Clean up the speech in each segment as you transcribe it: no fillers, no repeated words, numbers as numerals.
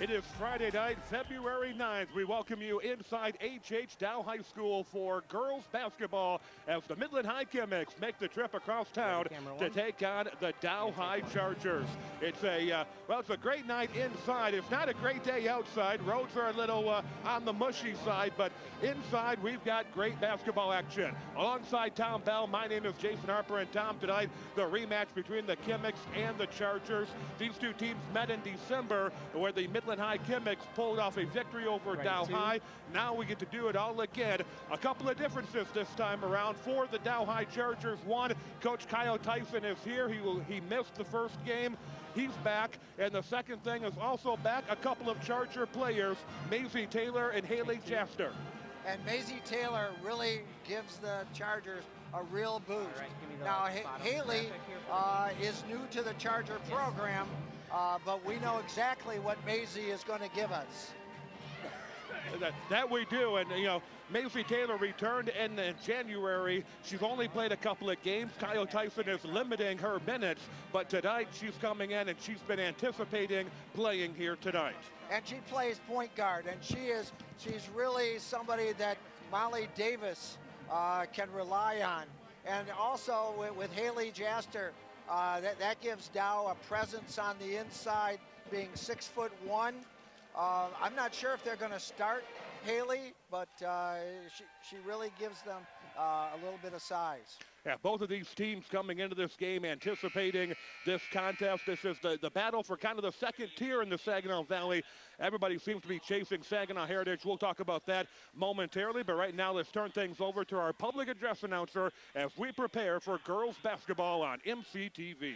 It is Friday night, February 9th. We welcome you inside H.H. Dow High School for girls basketball as the Midland High Chemics make the trip across town to take on the Dow High Chargers. It's a, well, it's a great night inside. It's not a great day outside. Roads are a little on the mushy side, but inside we've got great basketball action. Alongside Tom Bell, my name is Jason Harper, and Tom, tonight the rematch between the Chemics and the Chargers. These two teams met in December where the Midland High Chemics pulled off a victory over Dow High. Now we get to do it all again. A couple of differences this time around for the Dow High Chargers. One, Coach Kyle Tyson is here. He missed the first game. He's back, and the second thing is also back a couple of Charger players, Maisie Taylor and Haley Chester. And Maisie Taylor really gives the Chargers a real boost. Right, now, Haley is new to the Charger program. But we know exactly what Maisie is going to give us. That we do, and you know, Maisie Taylor returned in January. She's only played a couple of games. Kyle Tyson is limiting her minutes, but tonight she's coming in and she's been anticipating playing here tonight. And she plays point guard, and she's really somebody that Molly Davis can rely on. And also with Haley Jaster, that gives Dow a presence on the inside, being 6'1". I'm not sure if they're going to start Haley, but she really gives them a little bit of size. Yeah, both of these teams coming into this game anticipating this contest. This is the battle for kind of the second tier in the Saginaw Valley. Everybody seems to be chasing Saginaw Heritage. We'll talk about that momentarily, but right now let's turn things over to our public address announcer as we prepare for girls basketball on MCTV.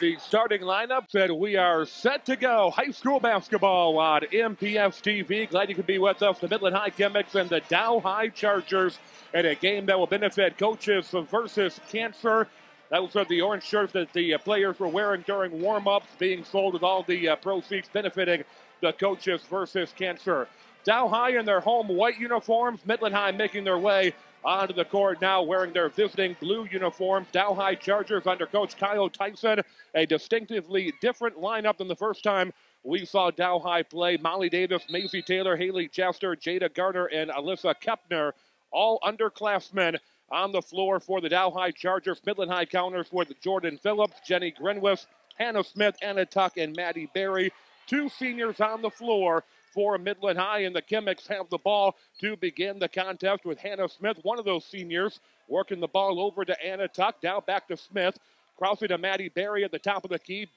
The starting lineup said we are set to go. High school basketball on MPS-TV. Glad you could be with us. The Midland High Chemics and the Dow High Chargers in a game that will benefit coaches versus cancer. Those are the orange shirts that the players were wearing during warm-ups, being sold with all the proceeds benefiting the coaches versus cancer. Dow High in their home white uniforms. Midland High making their way onto the court now wearing their visiting blue uniforms. Dow High Chargers under Coach Kyle Tyson. A distinctively different lineup than the first time we saw Dow High play. Molly Davis, Maisie Taylor, Haley Jaster, Jada Gardner, and Alyssa Kepner, all underclassmen on the floor for the Dow High Chargers. Midland High counters with Jordan Phillips, Jenny Grinwis, Hannah Smith, Anna Tuck, and Maddie Berry. Two seniors on the floor for Midland High, and the Chemics have the ball to begin the contest with Hannah Smith, one of those seniors, working the ball over to Anna Tuck, now back to Smith, crossing to Maddie Berry at the top of the key.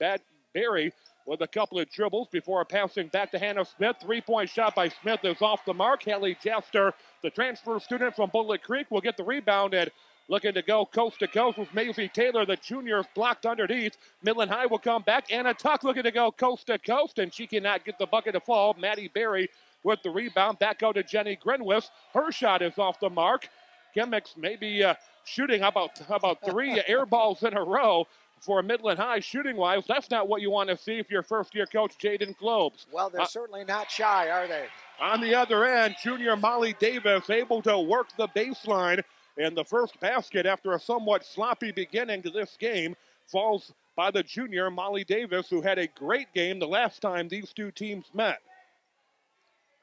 Berry with a couple of dribbles before passing back to Hannah Smith. Three-point shot by Smith is off the mark. Hallie Jaster, the transfer student from Bullet Creek, will get the rebound and looking to go coast-to-coast with Maisie Taylor, the junior, blocked underneath. Midland High will come back. Anna Tuck looking to go coast-to-coast, and she cannot get the bucket to fall. Maddie Berry with the rebound. Back out to Jenny Grinwis. Her shot is off the mark. Chemics maybe shooting about three air balls in a row for Midland High shooting-wise. That's not what you want to see if you're first-year coach Jaden Globes. Well, they're certainly not shy, are they? On the other end, junior Molly Davis able to work the baseline. And the first basket after a somewhat sloppy beginning to this game falls by the junior Molly Davis, who had a great game the last time these two teams met.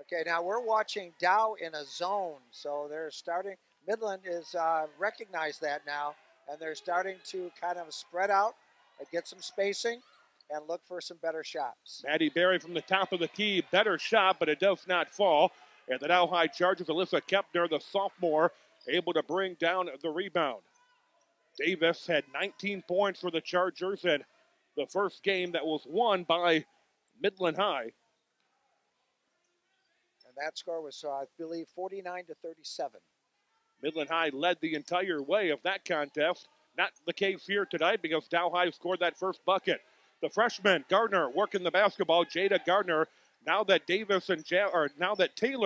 Okay, now we're watching Dow in a zone, so they're starting. Midland is recognized that now, and they're starting to kind of spread out and get some spacing and look for some better shots. Maddie Berry from the top of the key, better shot, but it does not fall. And the Dow High Chargers, Alyssa Kepner, the sophomore, able to bring down the rebound. Davis had 19 points for the Chargers in the first game that was won by Midland High. And that score was, I believe, 49 to 37. Midland High led the entire way of that contest. Not the case here tonight because Dow High scored that first bucket. The freshman, Gardner, working the basketball. Jada Gardner, now that Taylor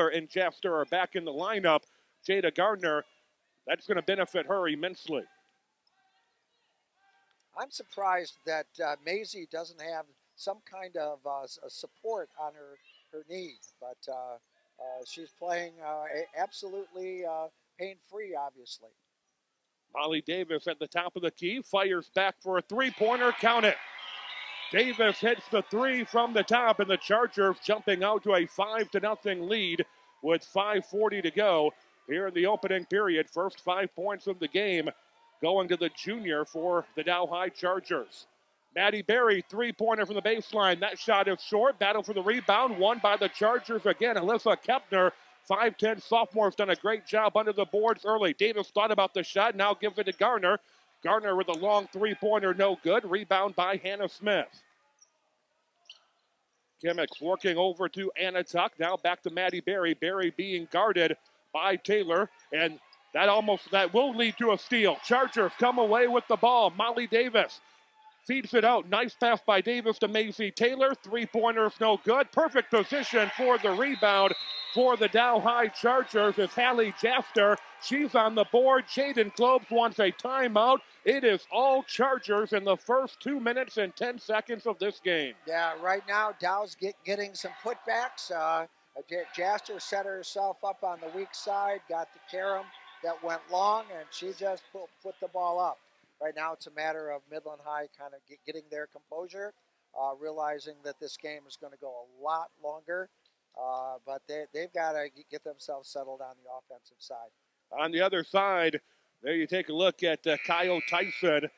and Jaster are back in the lineup, Jada Gardner, that's going to benefit her immensely. I'm surprised that Maisie doesn't have some kind of support on her knee, but she's playing absolutely pain-free, obviously. Molly Davis at the top of the key, fires back for a three-pointer, count it. Davis hits the three from the top, and the Chargers jumping out to a 5-0 lead with 5:40 to go here in the opening period. First 5 points of the game going to the junior for the Dow High Chargers. Maddie Berry, three-pointer from the baseline. That shot is short. Battle for the rebound, won by the Chargers again. Alyssa Kepner, 5'10", sophomore, has done a great job under the boards early. Davis thought about the shot, now gives it to Gardner. Gardner with a long three-pointer, no good. Rebound by Hannah Smith. Chemics working over to Anna Tuck. Now back to Maddie Berry. Berry being guarded by Taylor, and that will lead to a steal. Chargers come away with the ball. Molly Davis feeds it out. Nice pass by Davis to Maisie Taylor. Three-pointers no good. Perfect position for the rebound for the Dow High Chargers is Hallie Jaster. She's on the board. Jaden Globes wants a timeout. It is all Chargers in the first 2 minutes and 10 seconds of this game. Yeah, right now Dow's getting some putbacks. Jaster set herself up on the weak side, got the carom that went long, and she just put the ball up. Right now it's a matter of Midland High kind of getting their composure, realizing that this game is going to go a lot longer, but they've got to get themselves settled on the offensive side. On the other side, there you take a look at Kyle Tyson,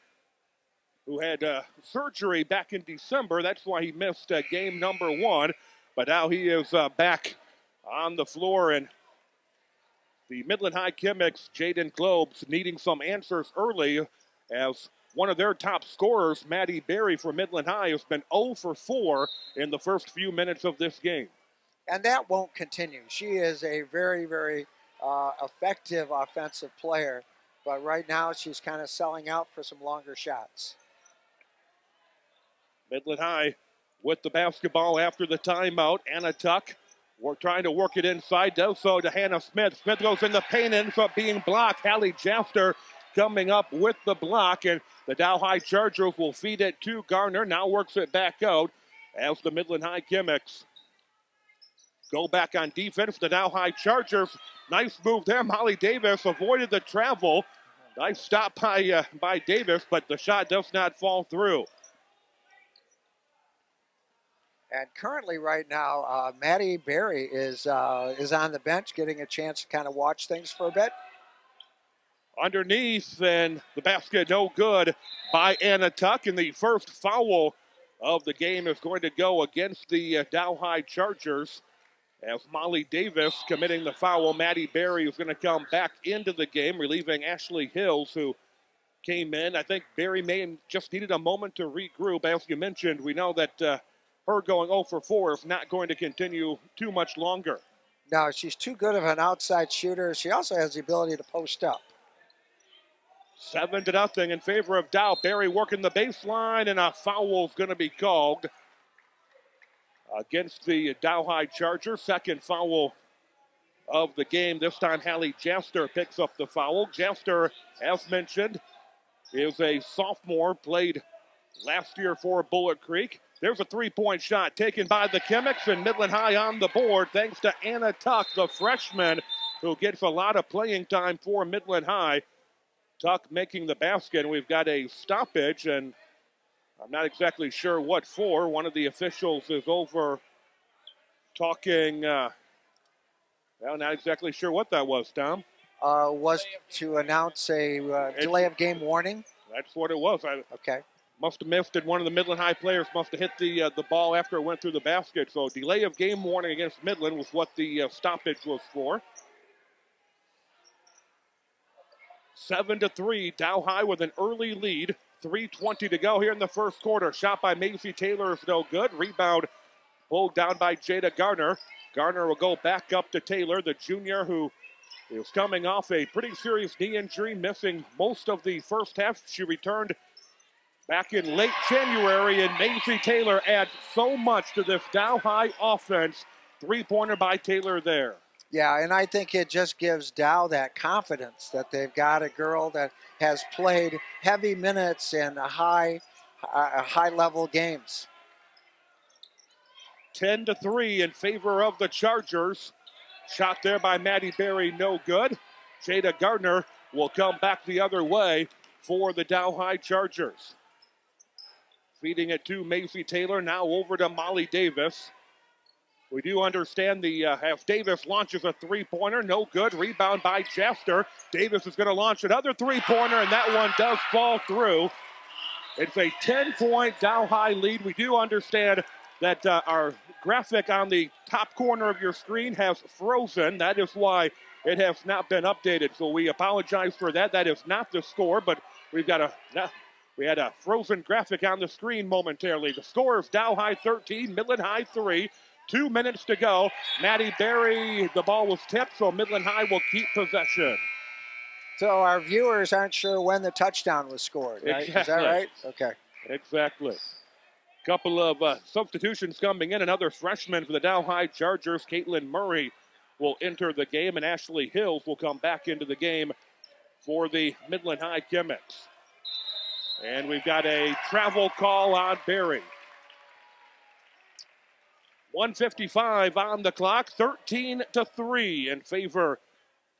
who had surgery back in December. That's why he missed game number one. But now he is back on the floor, and the Midland High Chemics, Jaden Globes, needing some answers early as one of their top scorers, Maddie Berry for Midland High, has been 0 for 4 in the first few minutes of this game. And that won't continue. She is a very, very effective offensive player, but right now she's kind of selling out for some longer shots. Midland High with the basketball after the timeout. Anna Tuck, we're trying to work it inside. Does so to Hannah Smith. Smith goes in the paint, ends up being blocked. Hallie Jaster coming up with the block, and the Dow High Chargers will feed it to Garner. Now works it back out as the Midland High Chemics go back on defense. The Dow High Chargers, nice move there. Molly Davis avoided the travel. Nice stop by Davis, but the shot does not fall through. And currently right now, Maddie Berry is on the bench, getting a chance to kind of watch things for a bit. Underneath, and the basket no good by Anna Tuck. And the first foul of the game is going to go against the Dow High Chargers. As Molly Davis committing the foul, Maddie Berry is going to come back into the game, relieving Ashley Hills, who came in. I think Berry may have just needed a moment to regroup. As you mentioned, we know that her going 0 for 4 is not going to continue too much longer. No, she's too good of an outside shooter. She also has the ability to post up. 7-0 in favor of Dow. Berry working the baseline, and a foul is going to be called against the Dow High Charger. Second foul of the game. This time Hallie Jaster picks up the foul. Jaster, as mentioned, is a sophomore, played last year for Bullet Creek. There's a three-point shot taken by the Chemics, and Midland High on the board thanks to Anna Tuck, the freshman, who gets a lot of playing time for Midland High. Tuck making the basket, and we've got a stoppage, and I'm not exactly sure what for. One of the officials is over talking. Well, not exactly sure what that was, Tom. Was to announce a delay of game warning. That's what it was. Okay. Must have missed it. One of the Midland High players must have hit the ball after it went through the basket. So delay of game warning against Midland was what the stoppage was for. 7-3, Dow High with an early lead. 3:20 to go here in the first quarter. Shot by Maisie Taylor is no good. Rebound pulled down by Jada Gardner. Gardner will go back up to Taylor, the junior, who is coming off a pretty serious knee injury, missing most of the first half. She returned back in late January, and Maisie Taylor adds so much to this Dow High offense. Three-pointer by Taylor there. Yeah, and I think it just gives Dow that confidence that they've got a girl that has played heavy minutes in high-level games. 10-3 in favor of the Chargers. Shot there by Maddie Berry, no good. Jada Gardner will come back the other way for the Dow High Chargers. Feeding it to Maisie Taylor, now over to Molly Davis. We do understand as Davis launches a three-pointer, no good. Rebound by Jaster. Davis is going to launch another three-pointer, and that one does fall through. It's a 10-point Dow High lead. We do understand that our graphic on the top corner of your screen has frozen. That is why it has not been updated, so we apologize for that. That is not the score, but we had a frozen graphic on the screen momentarily. The score is Dow High 13, Midland High 3. 2 minutes to go. Maddie Berry, the ball was tipped, so Midland High will keep possession. So our viewers aren't sure when the touchdown was scored, right? Exactly. Is that right? Okay. Exactly. Couple of substitutions coming in. Another freshman for the Dow High Chargers, Kaitlyn Murray, will enter the game, and Ashley Hills will come back into the game for the Midland High Chemics. And we've got a travel call on Berry. 1:55 on the clock, 13-3 in favor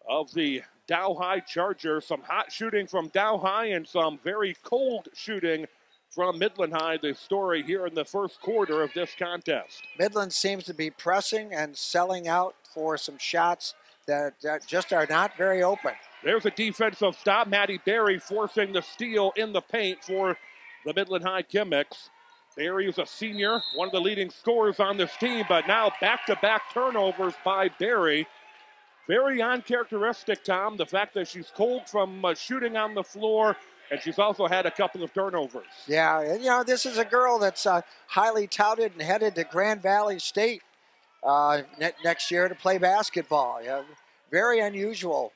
of the Dow High Chargers. Some hot shooting from Dow High and some very cold shooting from Midland High. The story here in the first quarter of this contest. Midland seems to be pressing and selling out for some shots that just are not very open. There's a defensive stop. Maddie Berry forcing the steal in the paint for the Midland High Chemics. Berry is a senior, one of the leading scorers on this team, but now back-to-back turnovers by Berry. Very uncharacteristic, Tom, the fact that she's cold from shooting on the floor, and she's also had a couple of turnovers. Yeah, and, you know, this is a girl that's highly touted and headed to Grand Valley State next year to play basketball. Yeah, very unusual.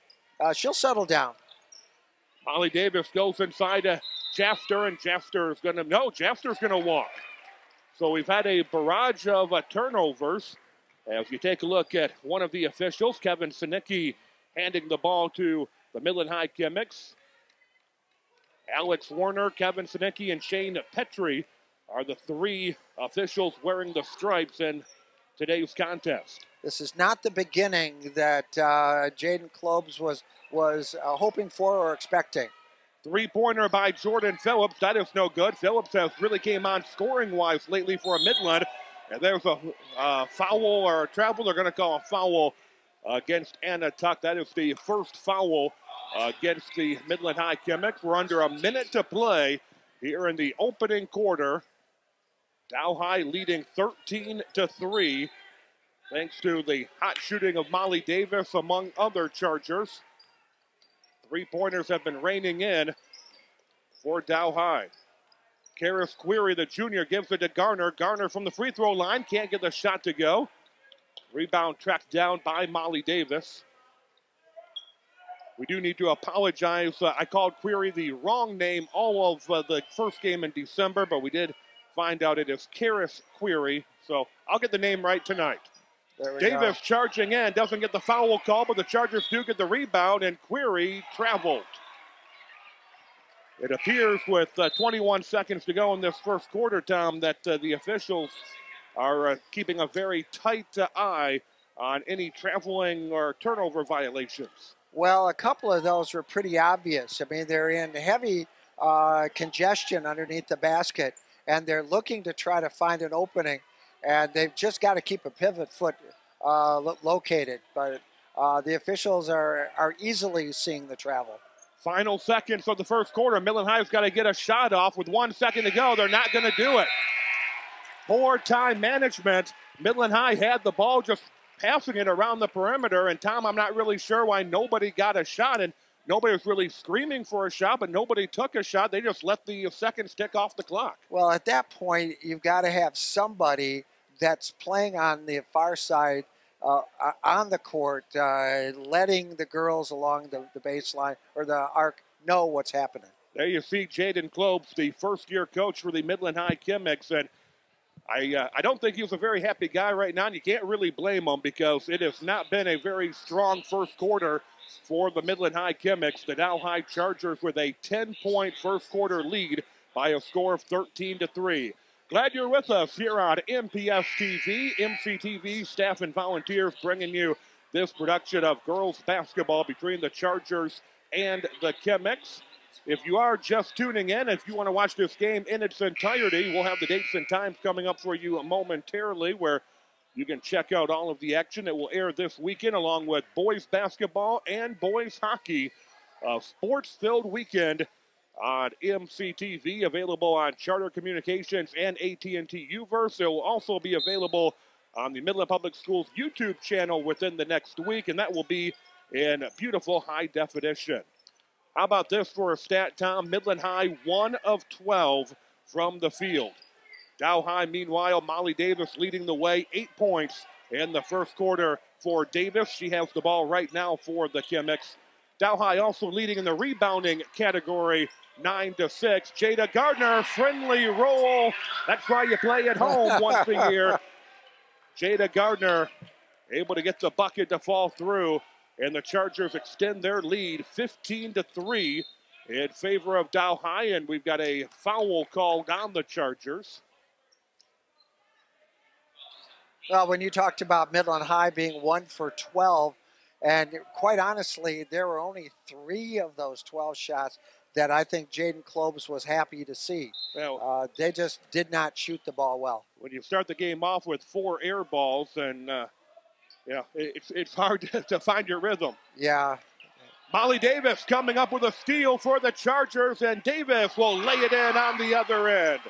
She'll settle down. Molly Davis goes inside Jaster, and Jaster's going to walk. So we've had a barrage of turnovers. If you take a look at one of the officials, Kevin Sinicki handing the ball to the Midland High Chemics. Alex Warner, Kevin Sinicki, and Shane Petrie are the three officials wearing the stripes in today's contest. This is not the beginning that Jaden Globes was hoping for or expecting. Three-pointer by Jordan Phillips. That is no good. Phillips has really came on scoring-wise lately for Midland. And there's a foul or a travel. They're going to call a foul against Anna Tuck. That is the first foul against the Midland High Chemics. We're under a minute to play here in the opening quarter. Dow High leading 13-3 thanks to the hot shooting of Molly Davis, among other Chargers. Three-pointers have been raining in for Dow High. Karis Query, the junior, gives it to Garner. Garner from the free throw line, can't get the shot to go. Rebound tracked down by Molly Davis. We do need to apologize. I called Query the wrong name all of the first game in December, but we did find out it is Karis Query. So I'll get the name right tonight. Davis charging in, doesn't get the foul call, but the Chargers do get the rebound, and Query traveled. It appears with 21 seconds to go in this first quarter, Tom, that the officials are keeping a very tight eye on any traveling or turnover violations. Well, a couple of those were pretty obvious. I mean, they're in heavy congestion underneath the basket, and they're looking to try to find an opening, and they've just got to keep a pivot foot located. But the officials are easily seeing the travel. Final seconds of the first quarter. Midland High's got to get a shot off with 1 second to go. They're not going to do it. Poor time management. Midland High had the ball just passing it around the perimeter, and Tom, I'm not really sure why nobody got a shot, and nobody was really screaming for a shot, but nobody took a shot. They just let the seconds tick off the clock. Well, at that point, you've got to have somebody that's playing on the far side on the court, letting the girls along the baseline or the arc know what's happening. There you see Jaden Globes, the first-year coach for the Midland High Chemics, and I don't think he's a very happy guy right now, and you can't really blame him because it has not been a very strong first quarter for the Midland High Chemics. The Dow High Chargers with a 10-point first-quarter lead by a score of 13-3. Glad you're with us here on MPS-TV. MCTV staff and volunteers bringing you this production of girls basketball between the Chargers and the Chemics. If you are just tuning in, if you want to watch this game in its entirety, we'll have the dates and times coming up for you momentarily where you can check out all of the action. It will air this weekend along with boys basketball and boys hockey. A sports-filled weekend on MCTV, available on Charter Communications and AT&T UVerse. It will also be available on the Midland Public Schools YouTube channel within the next week, and that will be in beautiful high definition. How about this for a stat, Tom? Midland High, 1 of 12 from the field. Dow High, meanwhile, Molly Davis leading the way, 8 points in the first quarter for Davis. She has the ball right now for the Chemics. Dow High also leading in the rebounding category, 9-6. Jada Gardner, friendly roll. That's why you play at home once a year. Jada Gardner able to get the bucket to fall through, and the Chargers extend their lead 15-3 in favor of Dow High, and we've got a foul called on the Chargers. Well, when you talked about Midland High being 1 for 12, and quite honestly, there were only 3 of those 12 shots that I think Jaden Globes was happy to see. Well, they just did not shoot the ball well. When you start the game off with 4 air balls, and yeah, it's hard to find your rhythm. Yeah. Molly Davis coming up with a steal for the Chargers, and Davis will lay it in on the other end.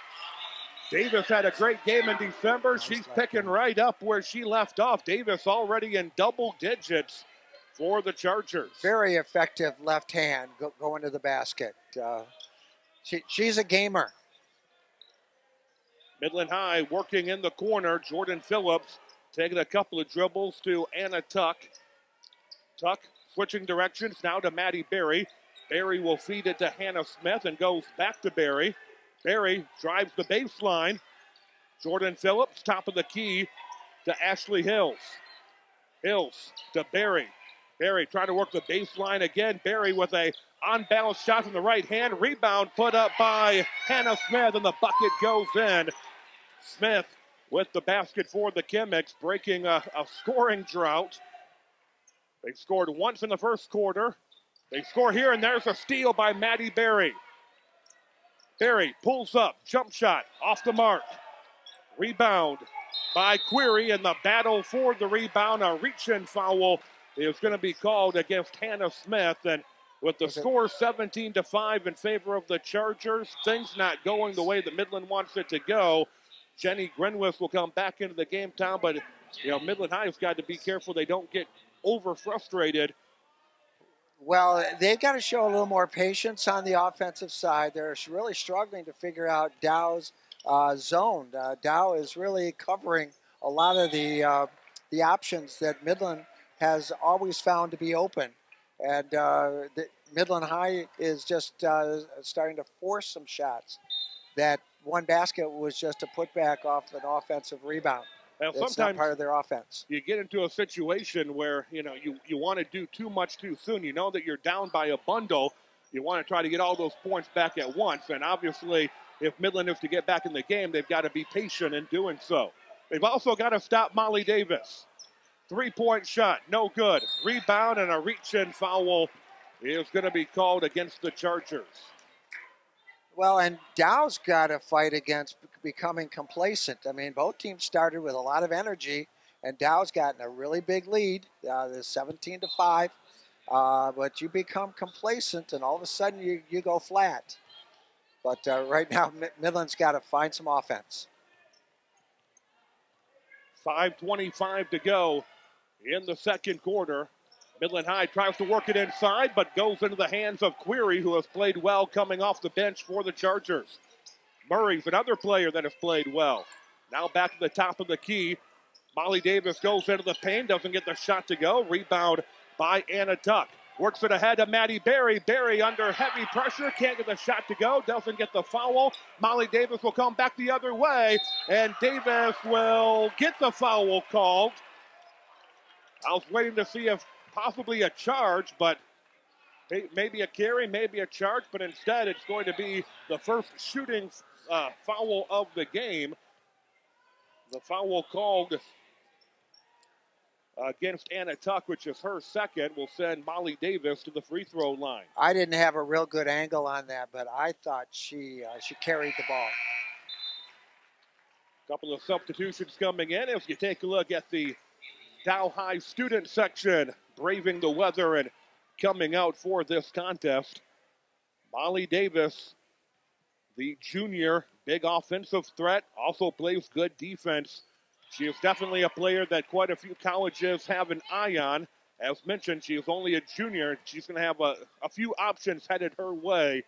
Davis had a great game in December. She's picking right up where she left off. Davis already in double digits for the Chargers. Very effective left hand going to the basket. She's a gamer. Midland High working in the corner. Jordan Phillips taking a couple of dribbles to Anna Tuck. Tuck switching directions now to Maddie Berry. Berry will feed it to Hannah Smith and goes back to Berry. Berry drives the baseline. Jordan Phillips, top of the key to Ashley Hills. Hills to Berry. Berry trying to work the baseline again. Berry with a on-balance shot from the right hand. Rebound put up by Hannah Smith, and the bucket goes in. Smith with the basket for the Chemics, breaking a scoring drought. They scored once in the first quarter. They score here, and there's a steal by Maddie Berry. Berry pulls up, jump shot, off the mark. Rebound by Query, and the battle for the rebound. A reach-in foul is going to be called against Hannah Smith, and with the score 17-5 in favor of the Chargers, things not going the way that Midland wants it to go. Jenny Grinwis will come back into the game, Tom, but you know Midland High has got to be careful they don't get over-frustrated. Well, they've got to show a little more patience on the offensive side. They're really struggling to figure out Dow's zone. Dow is really covering a lot of the options that Midland has always found to be open. And Midland High is just starting to force some shots. That one basket was just a putback off an offensive rebound. Now, it's not part of their offense. You get into a situation where, you know, you want to do too much too soon. You know that you're down by a bundle. You want to try to get all those points back at once. And obviously, if Midland is to get back in the game, they've got to be patient in doing so. They've also got to stop Molly Davis. Three-point shot, no good. Rebound and a reach-in foul is going to be called against the Chargers. Well, and Dow's got to fight against becoming complacent. I mean, both teams started with a lot of energy, and Dow's gotten a really big lead. They're 17-5, but you become complacent, and all of a sudden you go flat. But right now, Midland's got to find some offense. 5:25 to go in the second quarter. Midland High tries to work it inside, but goes into the hands of Query, who has played well coming off the bench for the Chargers. Murray's another player that has played well. Now back to the top of the key. Molly Davis goes into the paint, doesn't get the shot to go. Rebound by Anna Tuck. Works it ahead to Maddie Berry. Berry under heavy pressure. Can't get the shot to go. Doesn't get the foul. Molly Davis will come back the other way. And Davis will get the foul called. I was waiting to see if possibly a charge, but maybe a carry, maybe a charge. But instead, it's going to be the first shooting foul of the game. The foul called against Anna Tuck, which is her second, will send Molly Davis to the free throw line. I didn't have a real good angle on that, but I thought she carried the ball. A couple of substitutions coming in. If you take a look at the Dow High student section, braving the weather and coming out for this contest, Molly Davis, the junior, big offensive threat, also plays good defense. She is definitely a player that quite a few colleges have an eye on. As mentioned, she is only a junior. She's going to have a few options headed her way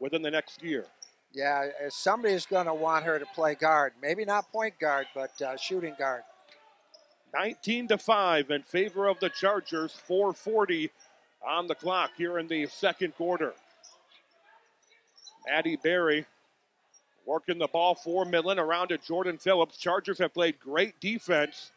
within the next year. Yeah, somebody's going to want her to play guard. Maybe not point guard, but shooting guard. 19-5 in favor of the Chargers. 4:40 on the clock here in the second quarter. Maddie Berry working the ball for Midland around to Jordan Phillips. Chargers have played great defense.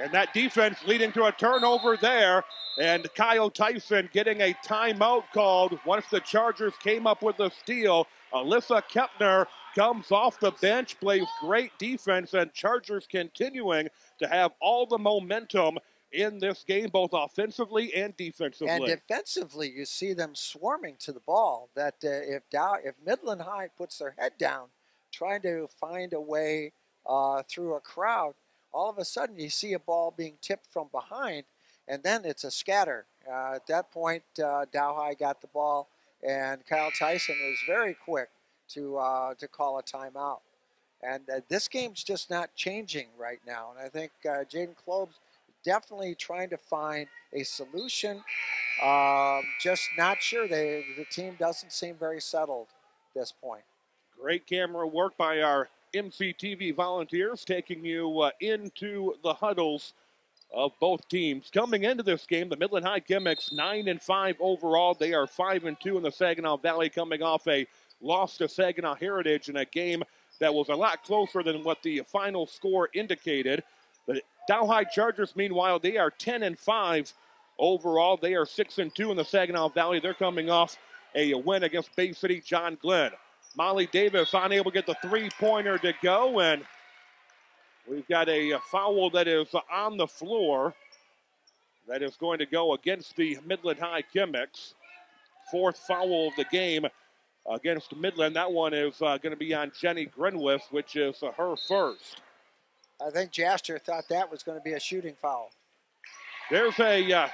And that defense leading to a turnover there. And Kyle Tyson getting a timeout called once the Chargers came up with the steal. Alyssa Kepner comes off the bench, plays great defense, and Chargers continuing to have all the momentum in this game, both offensively and defensively. And defensively, you see them swarming to the ball. That if Midland High puts their head down, trying to find a way through a crowd, all of a sudden you see a ball being tipped from behind, and then it's a scatter. At that point, Dow High got the ball, and Kyle Tyson was very quick to call a timeout. And this game's just not changing right now. And I think Jaden Globes definitely trying to find a solution. Just not sure. The team doesn't seem very settled at this point. Great camera work by our MCTV volunteers, taking you into the huddles of both teams. Coming into this game, the Midland High Chemics 9-5 overall. They are 5-2 in the Saginaw Valley, coming off a loss to Saginaw Heritage in a game that was a lot closer than what the final score indicated. The Dow High Chargers, meanwhile, they are 10-5 overall. They are 6-2 in the Saginaw Valley. They're coming off a win against Bay City John Glenn. Molly Davis unable to get the three-pointer to go, and we've got a foul that is on the floor that is going to go against the Midland High Chemics. Fourth foul of the game against Midland. That one is going to be on Jenny Grinwis, which is her first. I think Jaster thought that was going to be a shooting foul. There's a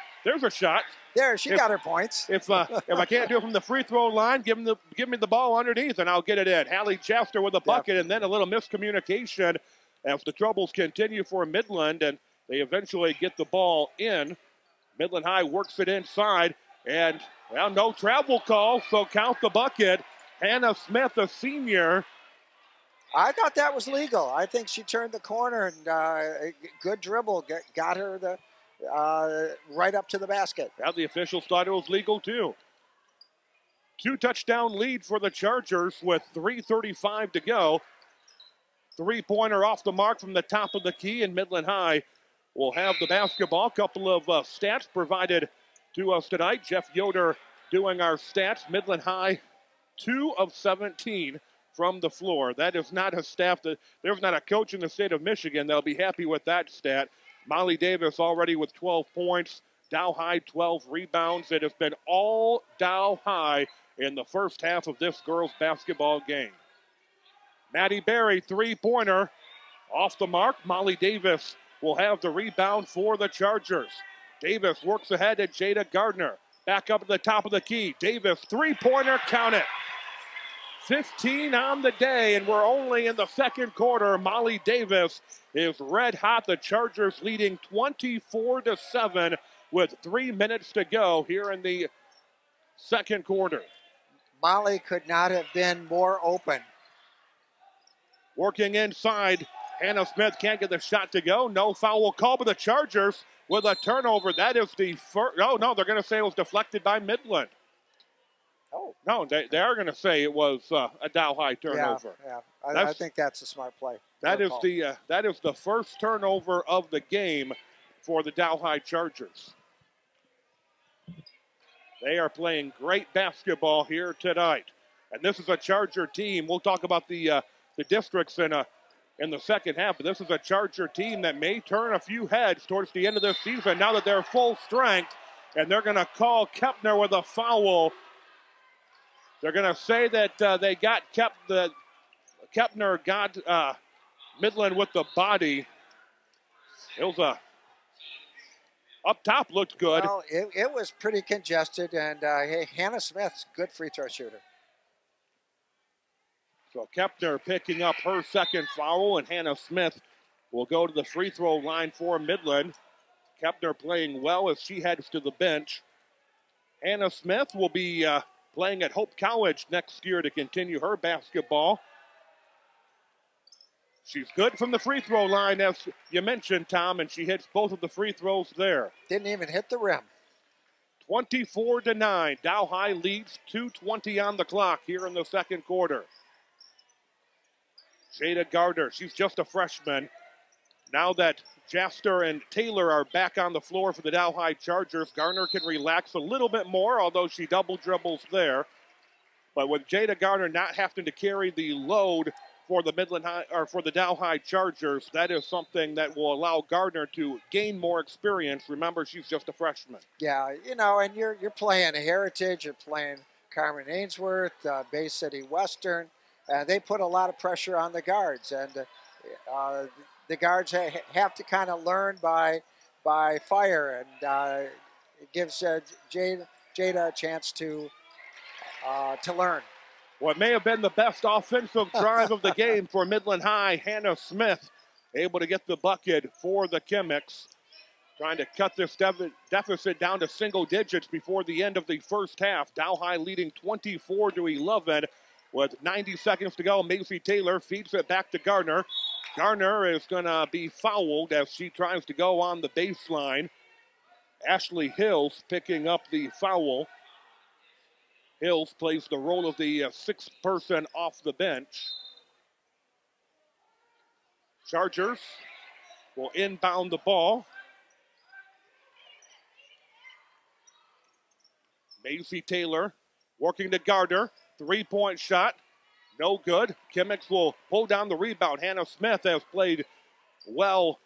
shot. There, she got her points. If I can't do it from the free throw line, give me the ball underneath, and I'll get it in. Hallie Jaster with a bucket, and then a little miscommunication as the troubles continue for Midland, and they eventually get the ball in. Midland High works it inside, and, well, no travel call, so count the bucket. Hannah Smith, a senior. I thought that was legal. I think she turned the corner, and a good dribble got her right up to the basket. Now the officials thought it was legal, too. Two-touchdown lead for the Chargers with 3:35 to go. Three-pointer off the mark from the top of the key, and Midland High will have the basketball. A couple of stats provided to us tonight. Jeff Yoder doing our stats. Midland High, 2 of 17 from the floor. That is not a staff. There's not a coach in the state of Michigan that'll be happy with that stat. Molly Davis already with 12 points. Dow High, 12 rebounds. It has been all Dow High in the first half of this girls' basketball game. Maddie Berry, three-pointer off the mark. Molly Davis will have the rebound for the Chargers. Davis works ahead to Jada Gardner. Back up at the top of the key. Davis, three-pointer, count it. 15 on the day, and we're only in the second quarter. Molly Davis is red hot. The Chargers leading 24-7 with 3 minutes to go here in the second quarter. Molly could not have been more open. Working inside, Hannah Smith can't get the shot to go. No foul call, but the Chargers with a turnover. That is the first. Oh, no, they're going to say it was deflected by Midland. Oh. No, they are going to say it was a Dow High turnover. Yeah, yeah. I think that's a smart play. That is the first turnover of the game for the Dow High Chargers. They are playing great basketball here tonight. And this is a Charger team. We'll talk about the districts in the second half, but this is a Charger team that may turn a few heads towards the end of this season now that they're full strength, and they're going to call Kepner with a foul. They're going to say that Kepner got Midland with the body. It was up top looked good. Well, it was pretty congested, and Hannah Smith's good free throw shooter. So Kepner picking up her second foul, and Hannah Smith will go to the free throw line for Midland. Kepner playing well as she heads to the bench. Hannah Smith will be playing at Hope College next year to continue her basketball. She's good from the free throw line, as you mentioned, Tom, and she hits both of the free throws there. Didn't even hit the rim. 24-9. Dow High leads, 2:20 on the clock here in the second quarter. Jada Gardner, she's just a freshman. Now that Jaster and Taylor are back on the floor for the Dow High Chargers, Gardner can relax a little bit more, although she double dribbles there. But with Jada Gardner not having to carry the load for the Dow High Chargers, that is something that will allow Gardner to gain more experience. Remember, she's just a freshman. Yeah, you know, and you're playing Heritage, you're playing Carmen Ainsworth, Bay City Western. They put a lot of pressure on the guards, and the guards have to kind of learn by fire, and it gives Jada a chance to learn. What may have been the best offensive drive of the game for Midland High, Hannah Smith able to get the bucket for the Chemics, trying to cut this deficit down to single digits before the end of the first half. Dow High leading 24-11. With 90 seconds to go, Maisie Taylor feeds it back to Gardner. Gardner is going to be fouled as she tries to go on the baseline. Ashley Hills picking up the foul. Hills plays the role of the sixth person off the bench. Chargers will inbound the ball. Maisie Taylor working to Gardner. Three-point shot. No good. Chemics will pull down the rebound. Hannah Smith has played well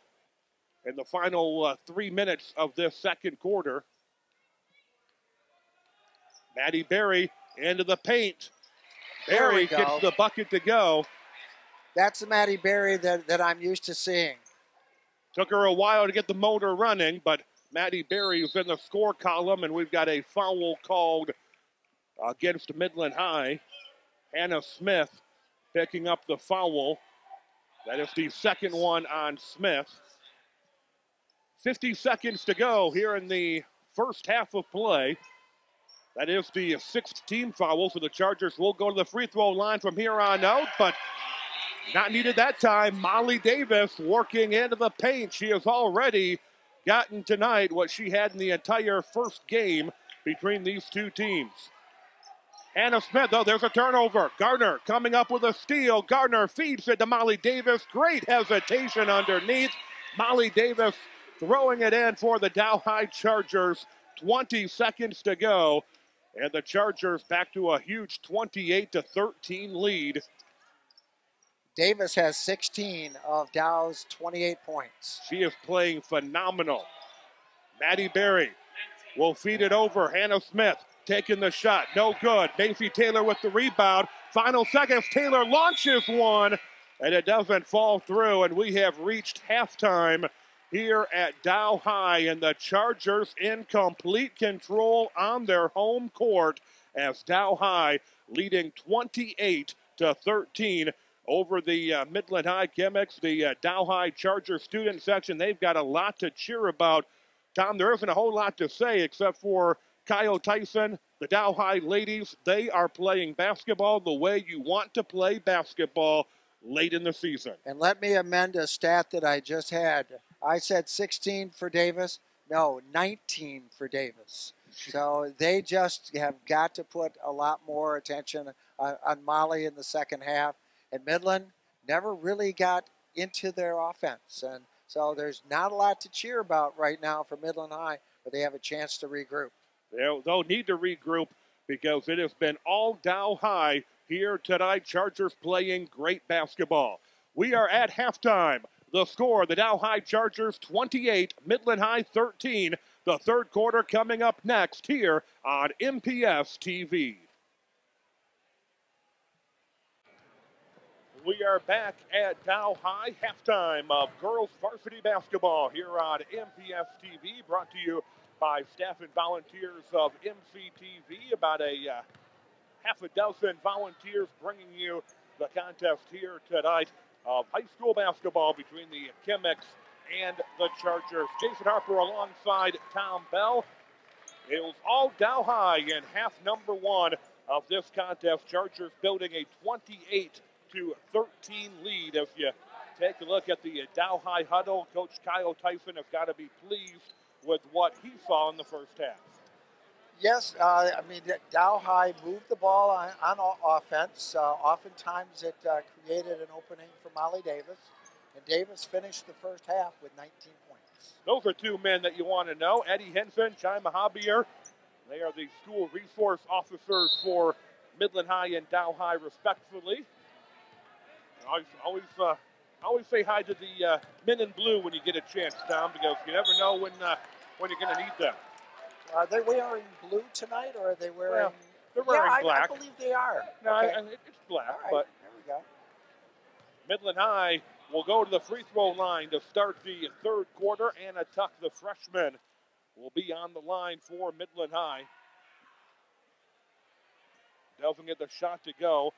in the final 3 minutes of this second quarter. Maddie Berry into the paint. Berry gets the bucket to go. That's the Maddie Berry that I'm used to seeing. Took her a while to get the motor running, but Maddie Berry is in the score column, and we've got a foul called against Midland High. Hannah Smith picking up the foul. That is the second one on Smith. 50 seconds to go here in the first half of play. That is the sixth team foul for the Chargers. We'll go to the free throw line from here on out, but not needed that time. Molly Davis working into the paint. She has already gotten tonight what she had in the entire first game between these two teams. Hannah Smith, though, there's a turnover. Gardner coming up with a steal. Gardner feeds it to Molly Davis. Great hesitation underneath. Molly Davis throwing it in for the Dow High Chargers. 20 seconds to go. And the Chargers back to a huge 28-13 lead. Davis has 16 of Dow's 28 points. She is playing phenomenal. Maddie Berry will feed it over. Hannah Smith taking the shot. No good. Maisie Taylor with the rebound. Final seconds. Taylor launches one, and it doesn't fall through. And we have reached halftime here at Dow High, and the Chargers in complete control on their home court as Dow High leading 28-13. Over the Midland High Chemics, the Dow High Charger student section. They've got a lot to cheer about. Tom, there isn't a whole lot to say except for Kyle Tyson, the Dow High ladies. They are playing basketball the way you want to play basketball late in the season. And let me amend a stat that I just had. I said 16 for Davis. No, 19 for Davis. So they just have got to put a lot more attention on Molly in the second half. And Midland never really got into their offense. And so there's not a lot to cheer about right now for Midland High, but they have a chance to regroup. They'll need to regroup because it has been all Dow High here tonight. Chargers playing great basketball. We are at halftime. The score, the Dow High Chargers 28, Midland High 13. The third quarter coming up next here on MPS TV. We are back at Dow High, halftime of girls varsity basketball here on MPS-TV, brought to you by staff and volunteers of MCTV. About a half a dozen volunteers bringing you the contest here tonight of high school basketball between the Chemics and the Chargers. Jason Harper alongside Tom Bell. It was all Dow High in half number one of this contest. Chargers building a 28-13 lead. If you take a look at the Dow High huddle, Coach Kyle Tyson has got to be pleased with what he saw in the first half. Yes, I mean, Dow High moved the ball on offense. Oftentimes it created an opening for Molly Davis, and Davis finished the first half with 19 points. Those are two men that you want to know, Eddie Henson, Chai Mahabier. They are the school resource officers for Midland High and Dow High, respectfully. I always say hi to the men in blue when you get a chance, Tom, because you never know when you're going to need them. Are they wearing blue tonight, or are they wearing? Well, they're wearing black. I believe they are. No, okay. It's black. Right. But there we go. Midland High will go to the free throw line to start the third quarter. Anna Tuck, the freshman, will be on the line for Midland High. Doesn't get the shot to go.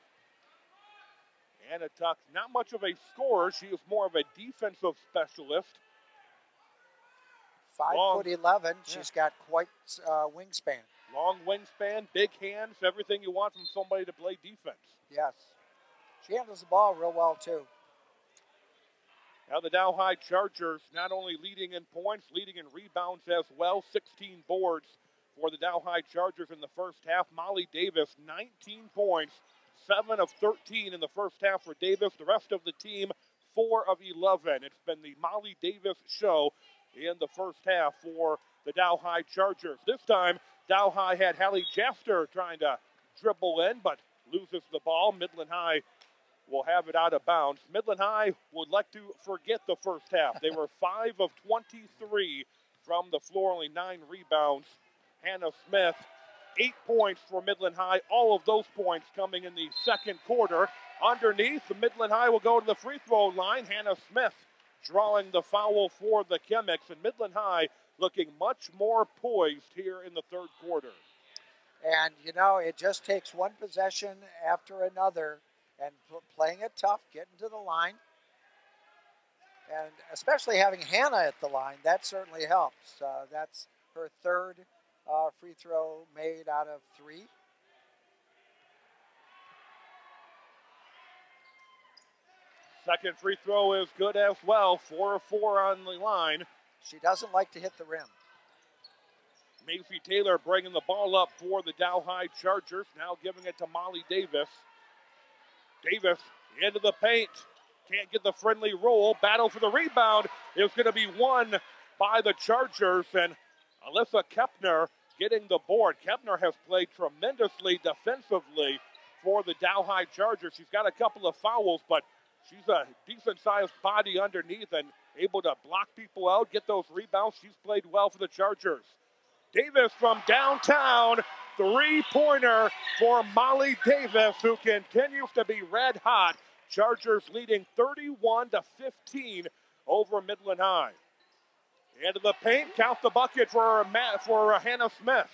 Anna Tuck, not much of a scorer. She is more of a defensive specialist. 5'11". She's got quite wingspan. Long wingspan, big hands, everything you want from somebody to play defense. Yes. She handles the ball real well, too. Now the Dow High Chargers not only leading in points, leading in rebounds as well. 16 boards for the Dow High Chargers in the first half. Molly Davis, 19 points. 7 of 13 in the first half for Davis. The rest of the team, 4 of 11. It's been the Molly Davis show in the first half for the Dow High Chargers. This time, Dow High had Hallie Jaster trying to dribble in, but loses the ball. Midland High will have it out of bounds. Midland High would like to forget the first half. They were 5 of 23 from the floor, only 9 rebounds. Hannah Smith, 8 points for Midland High. All of those points coming in the second quarter. Underneath, Midland High will go to the free throw line. Hannah Smith drawing the foul for the Chemics, and Midland High looking much more poised here in the third quarter. And, you know, it just takes one possession after another and playing it tough, getting to the line, and especially having Hannah at the line, that certainly helps. That's her third free throw made out of 3. Second free throw is good as well, 4 of 4 on the line. She doesn't like to hit the rim. Maisie Taylor bringing the ball up for the Dow High Chargers, now giving it to Molly Davis. Davis into the paint, can't get the friendly roll. Battle for the rebound is going to be won by the Chargers, and Alyssa Kepner getting the board. Kepner has played tremendously defensively for the Dow High Chargers. She's got a couple of fouls, but she's a decent-sized body underneath and able to block people out, get those rebounds. She's played well for the Chargers. Davis from downtown, three-pointer for Molly Davis, who continues to be red hot. Chargers leading 31-15 over Midland High. Into the paint, count the bucket for Hannah Smith.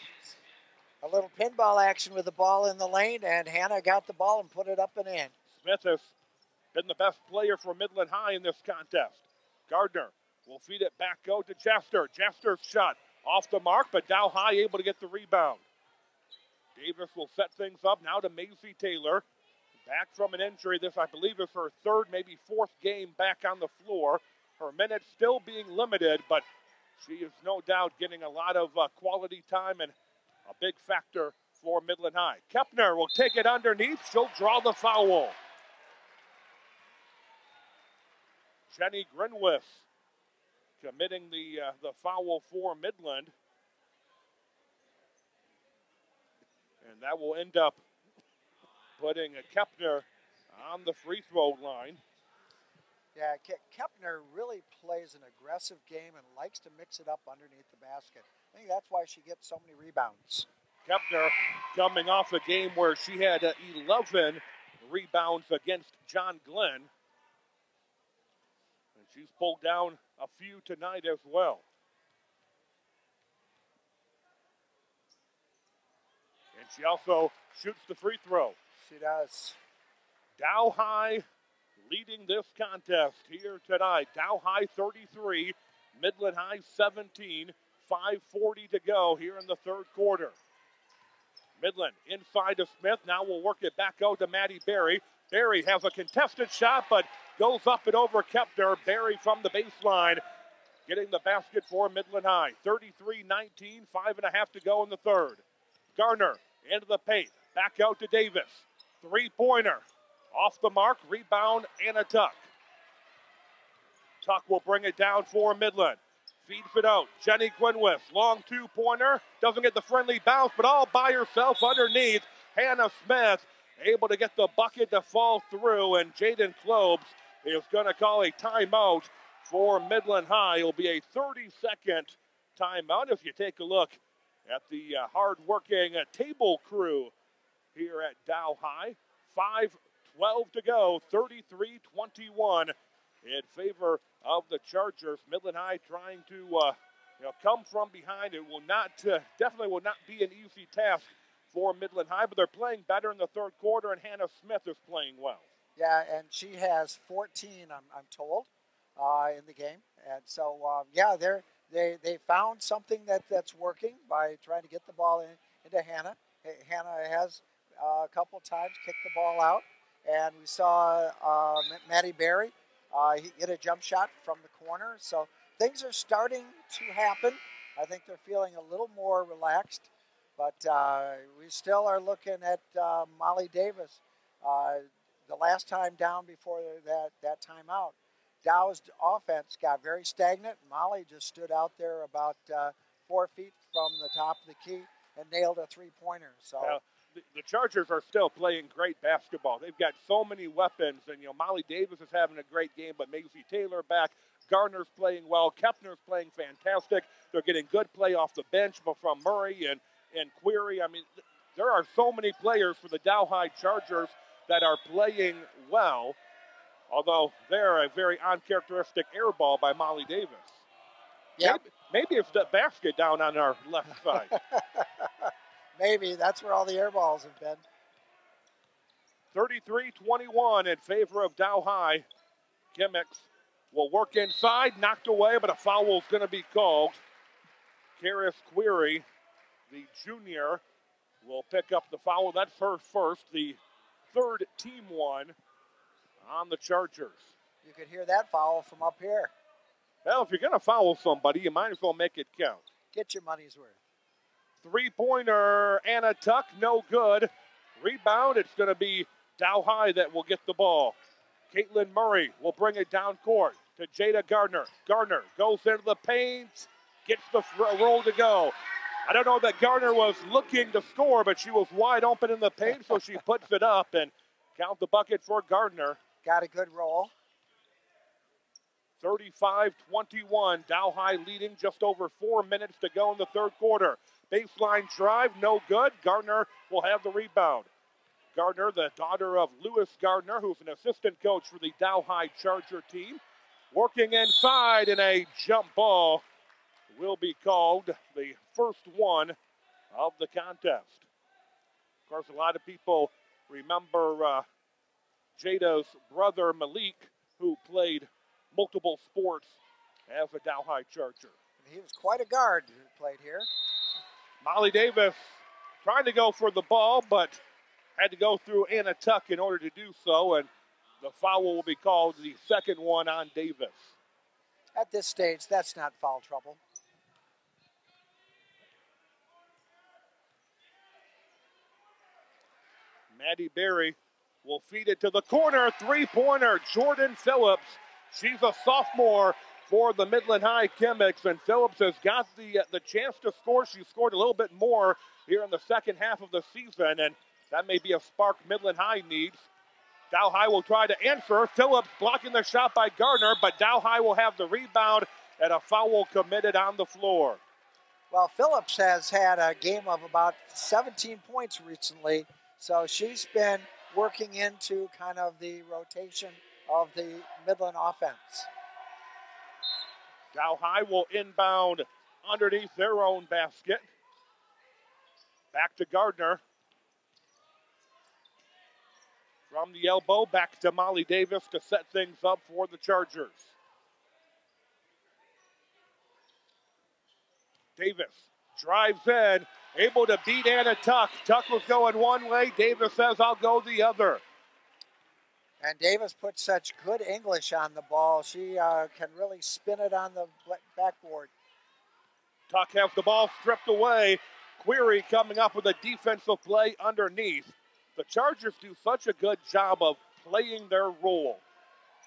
A little pinball action with the ball in the lane, and Hannah got the ball and put it up and in. Smith has been the best player for Midland High in this contest. Gardner will feed it back out to Jaster. Jaster's shot off the mark, but Dow High able to get the rebound. Davis will set things up now to Maisie Taylor. Back from an injury. This, I believe, is her third, maybe fourth game back on the floor. Her minutes still being limited, but she is no doubt getting a lot of quality time and a big factor for Midland High. Kepner will take it underneath. She'll draw the foul. Jenny Grinwis committing the foul for Midland. And that will end up putting Kepner on the free throw line. Yeah, Kepner really plays an aggressive game and likes to mix it up underneath the basket. I think that's why she gets so many rebounds. Kepner coming off a game where she had 11 rebounds against John Glenn. And she's pulled down a few tonight as well. And she also shoots the free throw. She does. Dow High leading this contest here tonight. Dow High 33, Midland High 17, 5:40 to go here in the third quarter. Midland inside to Smith. Now we'll work it back out to Maddie Berry. Berry has a contested shot, but goes up and over Kepner. Berry from the baseline, getting the basket for Midland High. 33-19, 5.5 to go in the third. Gardner into the paint. Back out to Davis. Three-pointer. Off the mark, rebound, Anna Tuck. Tuck will bring it down for Midland. Feeds it out. Jenny Grinwis, long two-pointer. Doesn't get the friendly bounce, but all by herself underneath. Hannah Smith able to get the bucket to fall through, and Jaden Globes is going to call a timeout for Midland High. It'll be a 30-second timeout. If you take a look at the hard-working table crew here at Dow High, 5:12 to go, 33-21 in favor of the Chargers. Midland High trying to come from behind. It will not, definitely will not be an easy task for Midland High, but they're playing better in the third quarter, and Hannah Smith is playing well. Yeah, and she has 14, I'm told, in the game. And so, they found something that's working by trying to get the ball into Hannah. Hannah has a couple times kicked the ball out, and we saw Maddie Berry get a jump shot from the corner. So things are starting to happen. I think they're feeling a little more relaxed, but we still are looking at Molly Davis. The last time down before that timeout, Dow's offense got very stagnant. Molly just stood out there about 4 feet from the top of the key and nailed a three-pointer. So the Chargers are still playing great basketball. They've got so many weapons, and you know Molly Davis is having a great game, but Maisie Taylor back. Gardner's playing well. Kepner's playing fantastic. They're getting good play off the bench from Murray and Query. I mean, there are so many players for the Dow High Chargers that are playing well, although they're a very uncharacteristic air ball by Molly Davis. Yep. Maybe it's the basket down on our left side. Maybe. That's where all the air balls have been. 33-21 in favor of Dow High. Chemics will work inside, knocked away, but a foul is going to be called. Karis Query, the junior, will pick up the foul. That's her first, the third team one on the Chargers. You could hear that foul from up here. Well, if you're going to foul somebody, you might as well make it count. Get your money's worth. Three-pointer, Anna Tuck, no good. Rebound, it's going to be Dow High that will get the ball. Kaitlyn Murray will bring it down court to Jada Gardner. Gardner goes into the paint, gets the roll to go. I don't know that Gardner was looking to score, but she was wide open in the paint, so she puts it up, and count the bucket for Gardner. Got a good roll. 35-21, Dow High leading just over 4 minutes to go in the third quarter. Baseline drive, no good. Gardner will have the rebound. Gardner, the daughter of Lewis Gardner, who's an assistant coach for the Dow High Charger team, working inside, and a jump ball will be called, the first one of the contest. Of course, a lot of people remember Jada's brother Malik, who played multiple sports as a Dow High Charger. He was quite a guard who played here. Molly Davis trying to go for the ball, but had to go through Anna Tuck in order to do so, and the foul will be called, the second one on Davis. At this stage, that's not foul trouble. Maddie Berry will feed it to the corner, three-pointer, Jordan Phillips. She's a sophomore for the Midland High Chemics, and Phillips has got the chance to score. She scored a little bit more here in the second half of the season, and that may be a spark Midland High needs. Dow High will try to answer. Phillips blocking the shot by Gardner, but Dow High will have the rebound and a foul committed on the floor. Well, Phillips has had a game of about 17 points recently, so she's been working into kind of the rotation of the Midland offense. Dow High will inbound underneath their own basket. Back to Gardner. From the elbow, back to Molly Davis to set things up for the Chargers. Davis drives in, able to beat Anna Tuck. Tuck was going one way. Davis says, I'll go the other. And Davis puts such good English on the ball. She can really spin it on the backboard. Tuck has the ball stripped away. Query coming up with a defensive play underneath. The Chargers do such a good job of playing their role.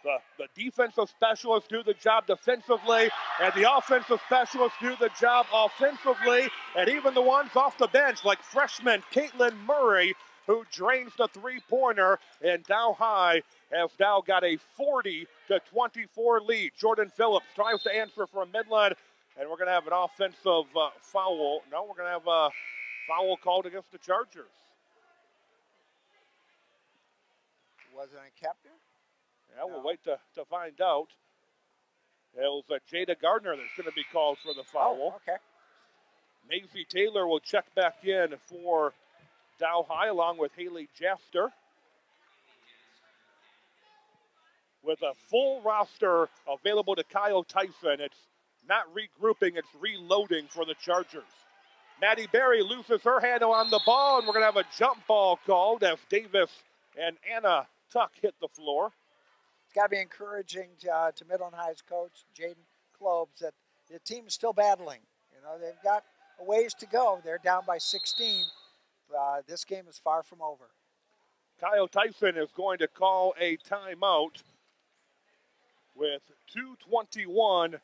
The defensive specialists do the job defensively, and the offensive specialists do the job offensively, and even the ones off the bench, like freshman Kaitlyn Murray, who drains the three-pointer, and Dow High has now got a 40-24 lead. Jordan Phillips tries to answer from Midland, and we're going to have an offensive foul. No, we're going to have a foul called against the Chargers. Wasn't it Kepner? Yeah, no. We'll wait to find out. It was Jada Gardner that's going to be called for the foul. Oh, okay. Maisie Taylor will check back in for Dow High along with Haley Jaster. With a full roster available to Kyle Tyson, it's not regrouping, it's reloading for the Chargers. Maddie Berry loses her handle on the ball, and we're going to have a jump ball called as Davis and Anna Tuck hit the floor. It's got to be encouraging to Midland High's coach, Jaden Globes, that the team is still battling. You know, they've got a ways to go. They're down by 16. This game is far from over. Kyle Tyson is going to call a timeout with 2:21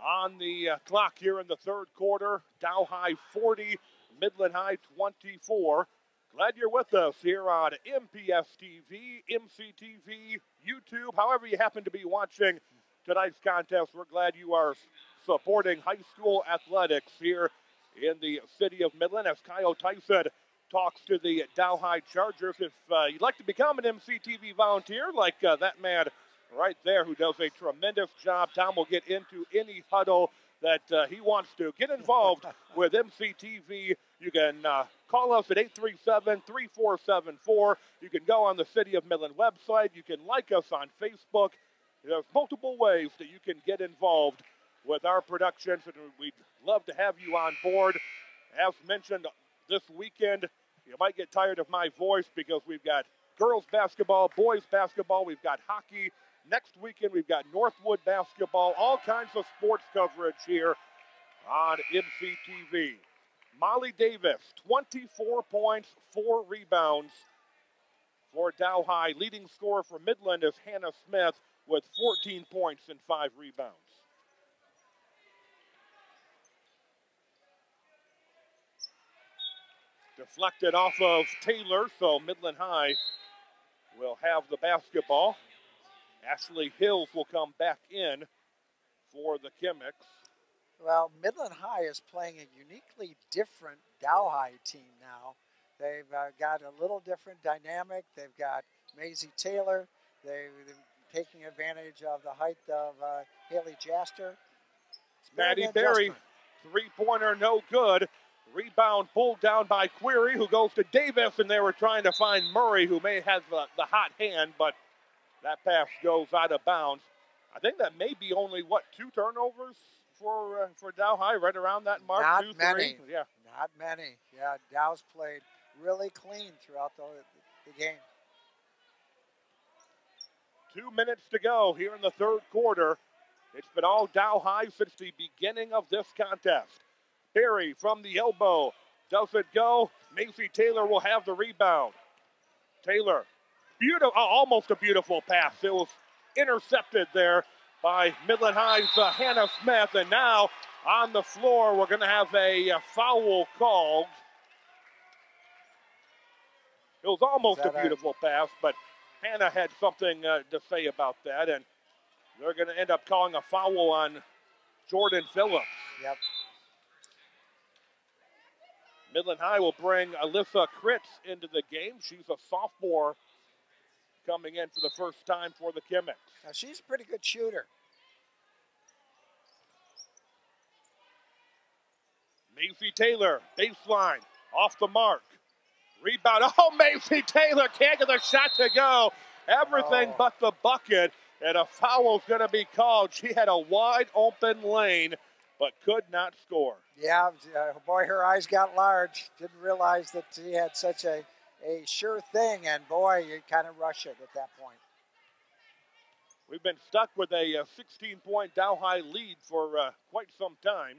on the clock here in the third quarter. Dow High 40, Midland High 24. Glad you're with us here on MPS-TV, MCTV, YouTube, however you happen to be watching tonight's contest. We're glad you are supporting high school athletics here in the city of Midland. As Kyle Tyson talks to the Dow High Chargers, if you'd like to become an MCTV volunteer like that man right there who does a tremendous job, Tom will get into any huddle that he wants to. Get involved with MCTV. You can call us at 837-3474. You can go on the City of Midland website. You can like us on Facebook. There's multiple ways that you can get involved with our productions, and we'd love to have you on board. As mentioned this weekend, you might get tired of my voice because we've got girls basketball, boys basketball, we've got hockey. Next weekend, we've got Northwood basketball, all kinds of sports coverage here on MCTV. Molly Davis, 24 points, 4 rebounds for Dow High. Leading scorer for Midland is Hannah Smith with 14 points and 5 rebounds. Deflected off of Taylor, so Midland High will have the basketball. Ashley Hills will come back in for the Chemics. Well, Midland High is playing a uniquely different Dow High team now. They've got a little different dynamic. They've got Maisie Taylor. They're taking advantage of the height of Haley Jaster. Maddie Berry, three-pointer, no good. Rebound pulled down by Query, who goes to Davis, and they were trying to find Murray, who may have the hot hand, but that pass goes out of bounds. I think that may be only, what, 2 turnovers for Dow High, right around that mark? Not 2, 3. Many. Yeah. Not many. Yeah, Dow's played really clean throughout the game. 2 minutes to go here in the third quarter. It's been all Dow High since the beginning of this contest. Berry from the elbow. Does it go? Maisie Taylor will have the rebound. Taylor, beautiful, almost a beautiful pass. It was intercepted there by Midland High's Hannah Smith. And now on the floor, we're going to have a foul called. It was almost a beautiful pass, but Hannah had something to say about that. And they're going to end up calling a foul on Jordan Phillips. Yep. Midland High will bring Alyssa Kritz into the game. She's a sophomore coming in for the first time for the Chemics. Now, she's a pretty good shooter. Maisie Taylor, baseline, off the mark. Rebound. Oh, Maisie Taylor can't get the shot to go. Everything but the bucket, and a foul's going to be called. She had a wide open lane, but could not score. Yeah, boy, her eyes got large. Didn't realize that she had such a sure thing, and boy, you kind of rush it at that point. We've been stuck with a 16-point Dow High lead for quite some time.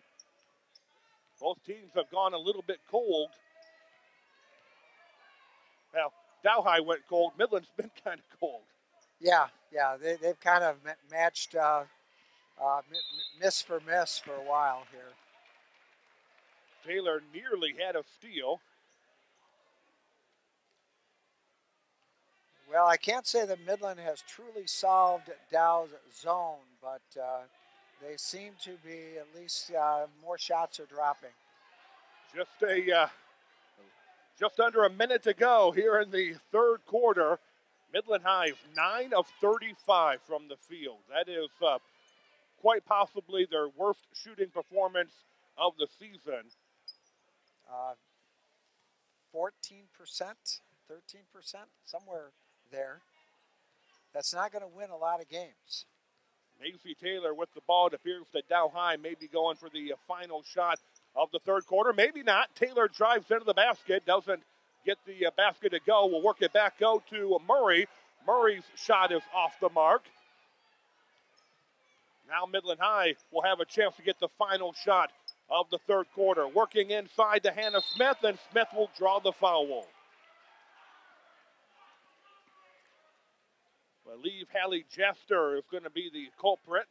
Both teams have gone a little bit cold. Well, Dow High went cold. Midland's been kind of cold. Yeah, they've kind of matched miss for a while here. Taylor nearly had a steal. Well, I can't say that Midland has truly solved Dow's zone, but they seem to be at least more shots are dropping. Just under a minute to go here in the third quarter. Midland High is 9 of 35 from the field. That is quite possibly their worst shooting performance of the season. 14%, 13%, somewhere there. That's not going to win a lot of games. Maisie Taylor with the ball. It appears that Dow High may be going for the final shot of the third quarter. Maybe not. Taylor drives into the basket, doesn't get the basket to go. We'll work it back, go to Murray. Murray's shot is off the mark. Now Midland High will have a chance to get the final shot of the third quarter. Working inside to Hannah Smith, and Smith will draw the foul. I believe Hallie Jaster is going to be the culprit.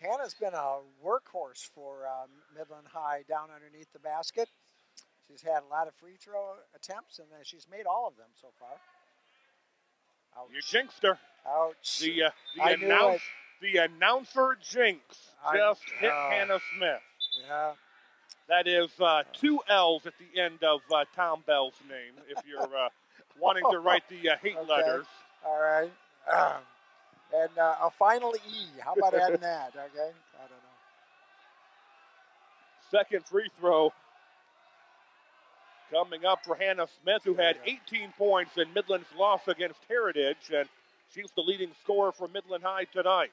Hannah's been a workhorse for Midland High down underneath the basket. She's had a lot of free throw attempts, and she's made all of them so far. Ouch. You jinxed her. Ouch. The announcer jinx just hit Hannah Smith. Yeah. That is two L's at the end of Tom Bell's name, if you're wanting to write the hate letters. All right. And a final E. How about adding that, okay? I don't know. Second free throw coming up for Hannah Smith, who had 18 points in Midland's loss against Heritage, and she's the leading scorer for Midland High tonight.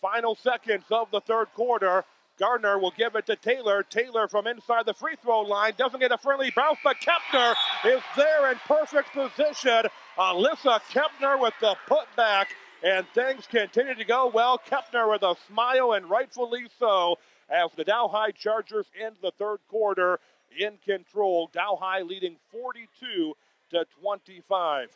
Final seconds of the third quarter. Gardner will give it to Taylor. Taylor from inside the free throw line doesn't get a friendly bounce, but Kepner is there in perfect position. Alyssa Kepner with the putback, and things continue to go well. Kepner with a smile, and rightfully so, as the Dow High Chargers end the third quarter in control. Dow High leading 42-25.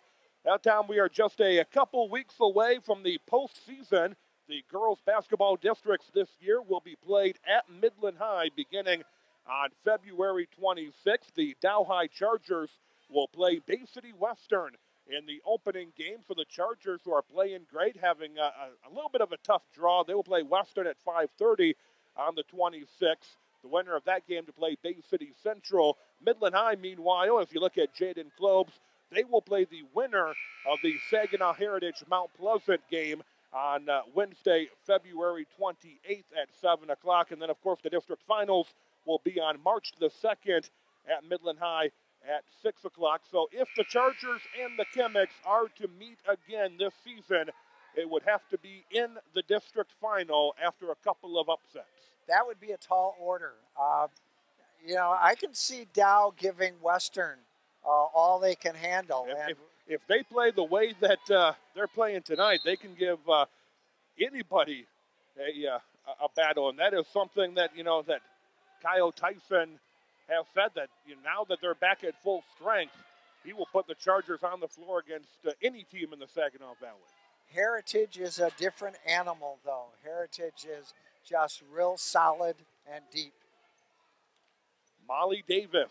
Now, Tom, we are just a couple weeks away from the postseason. The girls' basketball districts this year will be played at Midland High beginning on February 26th. The Dow High Chargers will play Bay City Western in the opening game for the Chargers, who are playing great, having a little bit of a tough draw. They will play Western at 5:30 on the 26th. The winner of that game to play Bay City Central. Midland High, meanwhile, if you look at Jaden Globes, they will play the winner of the Saginaw Heritage Mount Pleasant game on Wednesday, February 28th at 7 o'clock. And then, of course, the district finals will be on March the 2nd at Midland High at 6 o'clock. So if the Chargers and the Chemics are to meet again this season, it would have to be in the district final after a couple of upsets. That would be a tall order. You know, I can see Dow giving Western all they can handle. If they play the way that they're playing tonight, they can give anybody a battle, and that is something that, you know, that Kyle Tyson has said, that, you know, now that they're back at full strength, he will put the Chargers on the floor against any team in the Saginaw Valley. Heritage is a different animal, though. Heritage is just real solid and deep. Molly Davis,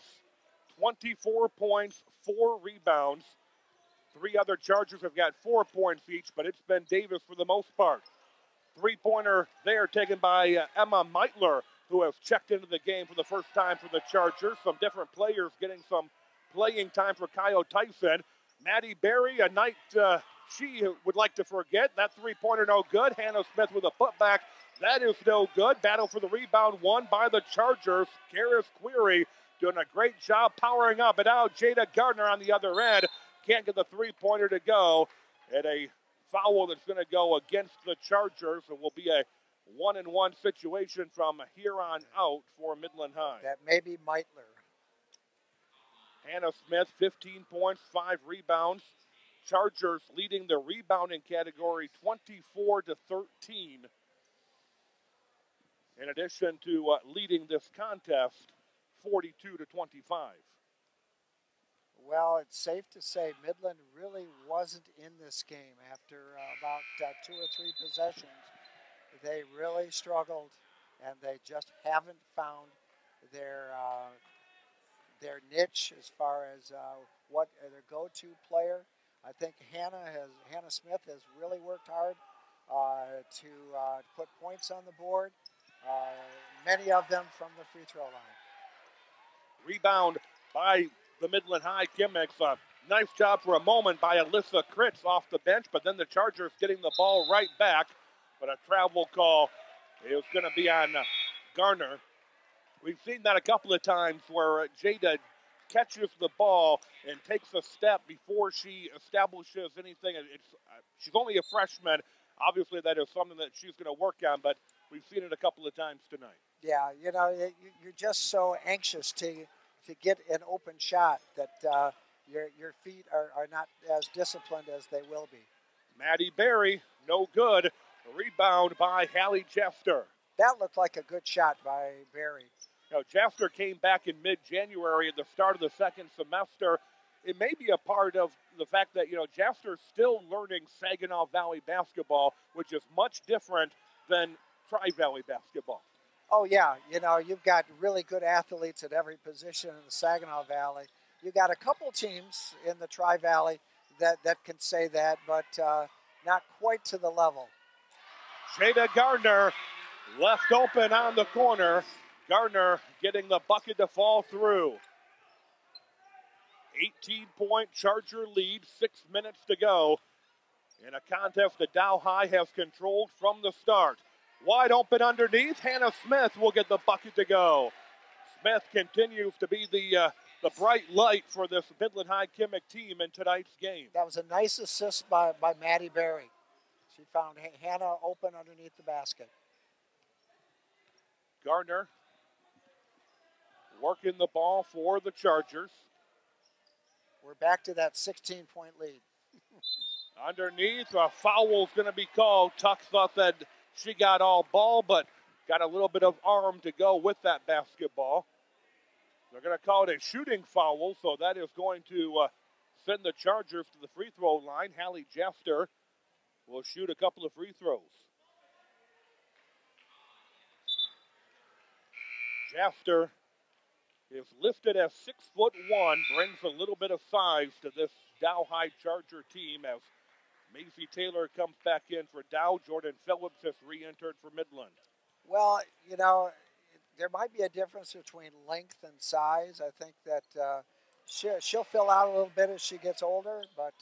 24 points, 4 rebounds. 3 other Chargers have got 4 points each, but it's been Davis for the most part. 3-pointer there taken by Emma Meitler, who has checked into the game for the first time for the Chargers. Some different players getting some playing time for Kyle Tyson. Maddie Berry, a night she would like to forget. That 3-pointer no good. Hannah Smith with a putback. That is no good. Battle for the rebound won by the Chargers. Karis Query doing a great job powering up. And now Jada Gardner on the other end. Can't get the 3-pointer to go. And a foul that's going to go against the Chargers. It will be a 1-and-1 situation from here on out for Midland High. That may be Meitler. Hannah Smith, 15 points, 5 rebounds. Chargers leading the rebounding category 24-13. In addition to leading this contest 42-25. Well, it's safe to say Midland really wasn't in this game after about 2 or 3 possessions. They really struggled, and they just haven't found their niche as far as what their go-to player. I think Hannah Smith has really worked hard to put points on the board. Many of them from the free throw line. Rebound by the Midland High Chemics. Nice job for a moment by Alyssa Kritz off the bench, but then the Chargers getting the ball right back. But a travel call is going to be on Garner. We've seen that a couple of times where Jada catches the ball and takes a step before she establishes anything. She's only a freshman. Obviously, that is something that she's going to work on, but we've seen it a couple of times tonight. Yeah, you know, you're just so anxious to get an open shot that your feet are not as disciplined as they will be. Maddie Berry, no good. Rebound by Hallie Jaster. That looked like a good shot by Berry. Now, Jaster came back in mid-January at the start of the second semester it may be a part of the fact that, you know, Jaster's still learning Saginaw Valley basketball, which is much different than Tri-Valley basketball. Oh, yeah. You know, you've got really good athletes at every position in the Saginaw Valley. You've got a couple teams in the Tri-Valley that can say that, but not quite to the level. Jada Gardner left open on the corner. Gardner getting the bucket to fall through. 18-point Charger lead, 6 minutes to go. In a contest that Dow High has controlled from the start. Wide open underneath, Hannah Smith will get the bucket to go. Smith continues to be the bright light for this Midland High Chemic team in tonight's game. That was a nice assist by Maddie Berry. She found Hannah open underneath the basket. Gardner working the ball for the Chargers. We're back to that 16-point lead. Underneath, a foul's going to be called. Tuck thought that she got all ball, but got a little bit of arm to go with that basketball. They're going to call it a shooting foul, so that is going to send the Chargers to the free throw line. Hallie Jaster will shoot a couple of free throws. Jaster is listed as 6'1", brings a little bit of size to this Dow High Charger team as Maisie Taylor comes back in for Dow. Jordan Phillips has re-entered for Midland. Well, you know, there might be a difference between length and size. I think that she'll fill out a little bit as she gets older, but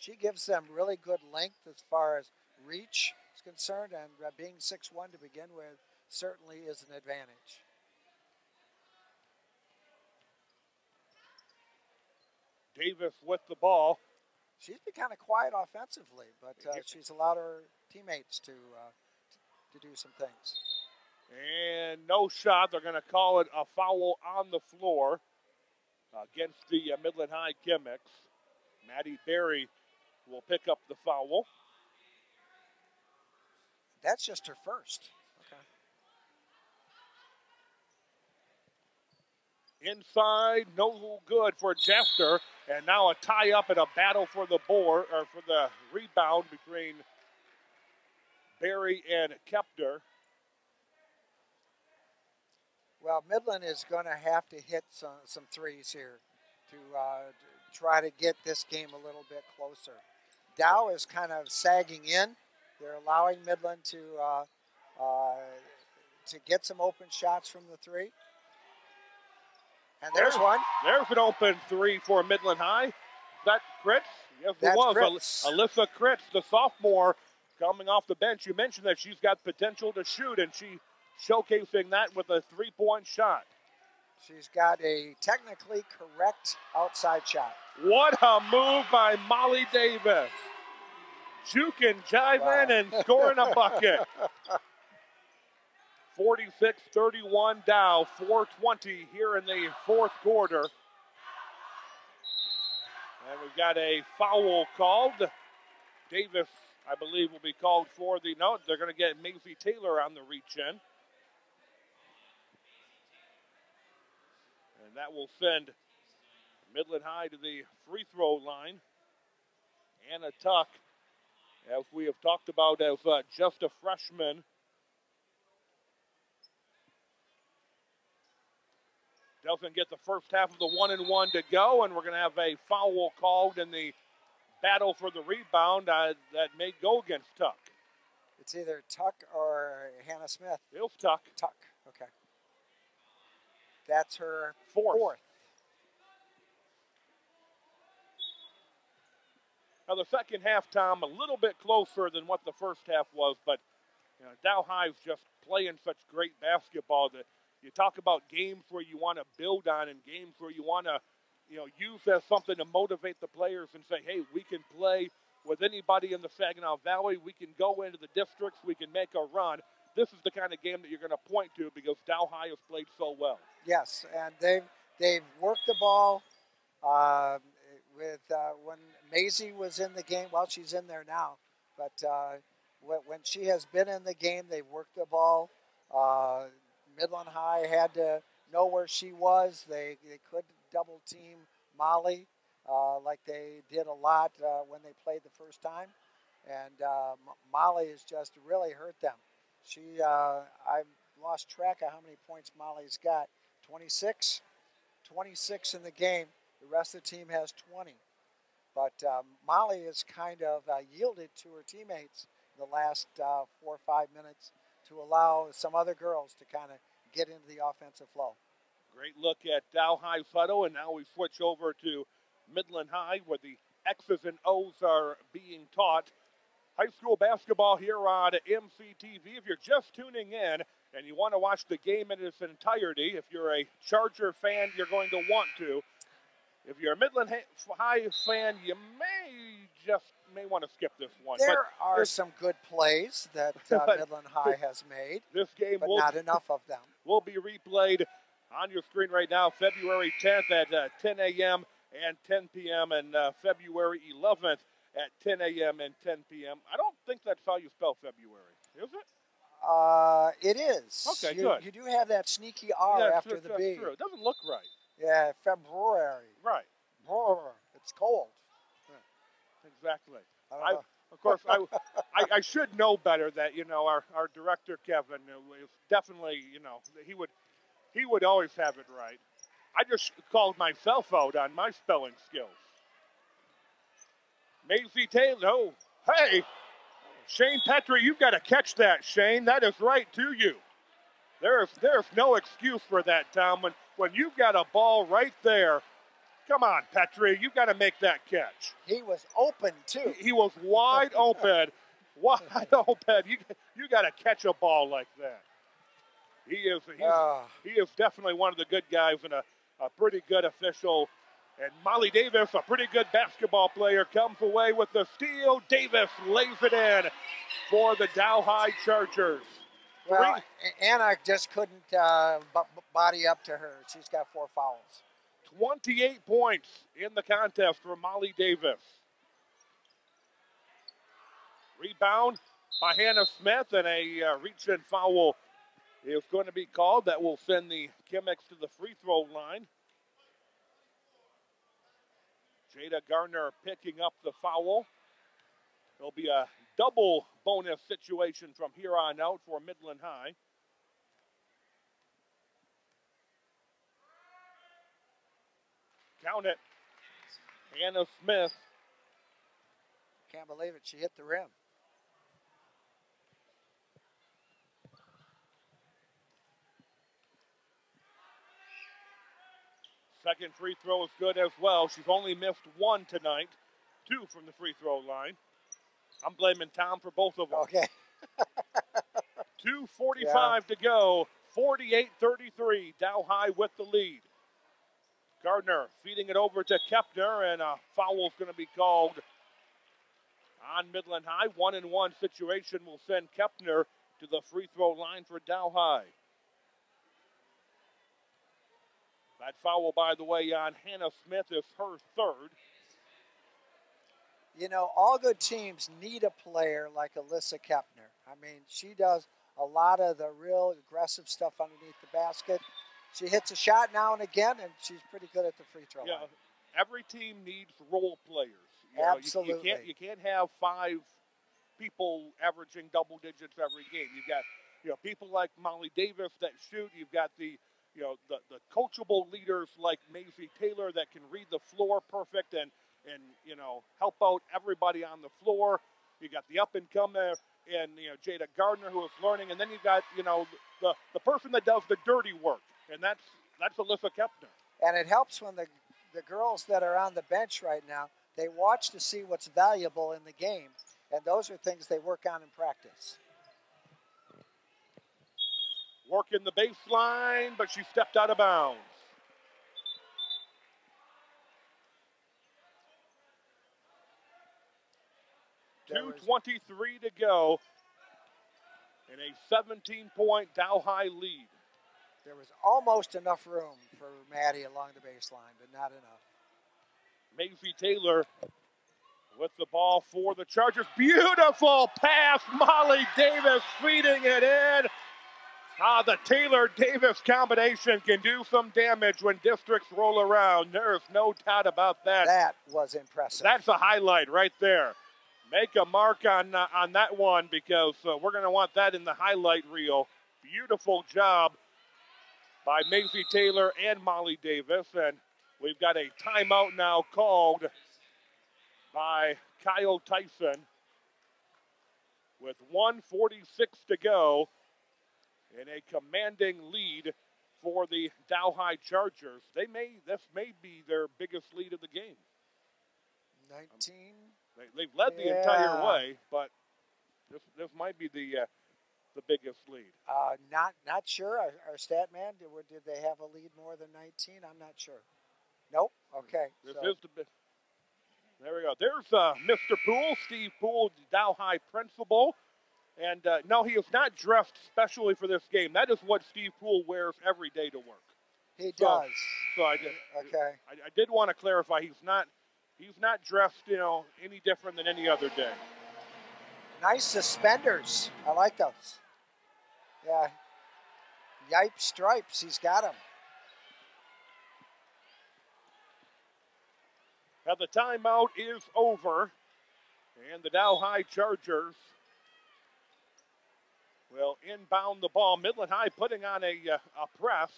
she gives them really good length as far as reach is concerned, and being 6'1" to begin with certainly is an advantage. Davis with the ball. She's been kind of quiet offensively, but she's allowed her teammates to do some things. And no shot. They're going to call it a foul on the floor against the Midland High Chemics. Maddie Berry will pick up the foul. That's just her first. Inside, no good for Jaster, and now a tie-up and a battle for the board or for the rebound between Berry and Kepner. Well, Midland is going to have to hit some threes here to try to get this game a little bit closer. Dow is kind of sagging in; they're allowing Midland to get some open shots from the three. And there's one. There's an open three for Midland High. Is that Kritz? Yes, it was. Alyssa Kritz, the sophomore, coming off the bench. You mentioned that she's got potential to shoot, and she's showcasing that with a three-point shot. She's got a technically correct outside shot. What a move by Molly Davis. Juking, jiving, wow, and scoring a bucket. 46-31 Dow, 4:20 here in the fourth quarter. And we've got a foul called. Davis, I believe, will be called for the note. They're going to get Maisie Taylor on the reach-in. And that will send Midland High to the free throw line. Anna Tuck, as we have talked about, as just a freshman. Doesn't get the first half of the 1-and-1 to go, and we're going to have a foul called in the battle for the rebound that may go against Tuck. It's either Tuck or Hannah Smith. It's Tuck. Tuck, okay. That's her fourth. Now, the second half, Tom, a little bit closer than what the first half was, but you know, Dow High's just playing such great basketball that you talk about games where you want to build on and games where you want to, you know, use as something to motivate the players and say, hey, we can play with anybody in the Saginaw Valley. We can go into the districts. We can make a run. This is the kind of game that you're going to point to because Dow High has played so well. Yes, and they've worked the ball when Maisie was in the game. Well, she's in there now, but when she has been in the game, they've worked the ball. Midland High had to know where she was. They could double team Molly. like they did a lot when they played the first time. And Molly has just really hurt them. She, I've lost track of how many points Molly's got. 26? 26 in the game. The rest of the team has 20. But Molly has kind of yielded to her teammates the last 4 or 5 minutes to allow some other girls to kind of get into the offensive flow. Great look at Dow High Photo, and now we switch over to Midland High, where the X's and O's are being taught. High school basketball here on MCTV. If you're just tuning in and you want to watch the game in its entirety, if you're a Charger fan, you're going to want to. If you're a Midland High fan, you may want to skip this one. There are some good plays that Midland High has made, this game but not enough of them. Will be replayed on your screen right now, February 10th at 10 a.m. and 10 p.m. and February 11th at 10 a.m. and 10 p.m. I don't think that's how you spell February, is it? It is. Okay, good. You do have that sneaky R after the B. True. It doesn't look right. Yeah, February. Right. Brr, it's cold. Yeah, exactly. I should know better that, you know, our director, Kevin, is definitely, you know, he would always have it right. I just called myself out on my spelling skills. Maisie Taylor, oh, hey. Shane Petrie, you've got to catch that, Shane. That is right to you. There's no excuse for that, Tom. When you've got a ball right there, come on, Petrie, you've got to make that catch. He was open, too. He was wide open. Wide open. You got to catch a ball like that. He is definitely one of the good guys and a pretty good official. And Molly Davis, a pretty good basketball player, comes away with the steal. Davis lays it in for the Dow High Chargers. Well, Anna just couldn't body up to her. She's got 4 fouls. 28 points in the contest for Molly Davis. Rebound by Hannah Smith, and a reach and foul is going to be called. That will send the Chemics to the free throw line. Jada Gardner picking up the foul. It'll be a double bonus situation from here on out for Midland High. Count it. Hannah Smith. Can't believe it. She hit the rim. Second free throw is good as well. She's only missed one tonight, 2 from the free throw line. I'm blaming Tom for both of them. Okay. 2:45 to go. 48-33. Dow High with the lead. Gardner feeding it over to Kepner, and a foul's going to be called on Midland High. 1-and-1 situation will send Kepner to the free throw line for Dow High. That foul, by the way, on Hannah Smith is her 3rd. You know, all good teams need a player like Alyssa Kepner. I mean, she does a lot of the real aggressive stuff underneath the basket. She hits a shot now and again, and she's pretty good at the free throw line. Every team needs role players. Absolutely. Know, you can't have 5 people averaging double digits every game. You've got, you know, people like Molly Davis that shoot. You've got the, you know, the coachable leaders like Maisie Taylor that can read the floor perfect and you know, help out everybody on the floor. You got the up-and-comer and, you know, Jada Gardner who is learning, and then you got, you know, the person that does the dirty work, and that's Alyssa Kepner. And it helps when the girls that are on the bench right now, they watch to see what's valuable in the game, and those are things they work on in practice. Working the baseline, but she stepped out of bounds. There 2:23 to go, and a 17-point Dow High lead. There was almost enough room for Maddie along the baseline, but not enough. Maisie Taylor with the ball for the Chargers. Beautiful pass, Molly Davis feeding it in. The Taylor-Davis combination can do some damage when districts roll around. There's no doubt about that. That was impressive. That's a highlight right there. Make a mark on that one, because we're going to want that in the highlight reel. Beautiful job by Maisie Taylor and Molly Davis. And we've got a timeout now called by Kyle Tyson with 1:46 to go. And a commanding lead for the Dow High Chargers. This may be their biggest lead of the game. 19. They've led the entire way, but this might be the biggest lead. Not sure. Our stat man, did they have a lead more than 19? I'm not sure. Nope. Okay. There we go. There's Mr. Poole, Steve Poole, Dow High principal. And no, he is not dressed specially for this game. That is what Steve Poole wears every day to work. He does. So I did want to clarify. He's not dressed, any different than any other day. Nice suspenders. I like those. Yeah. Yipe stripes. He's got them. Now the timeout is over, and the Dow High Chargers will inbound the ball. Midland High putting on a press.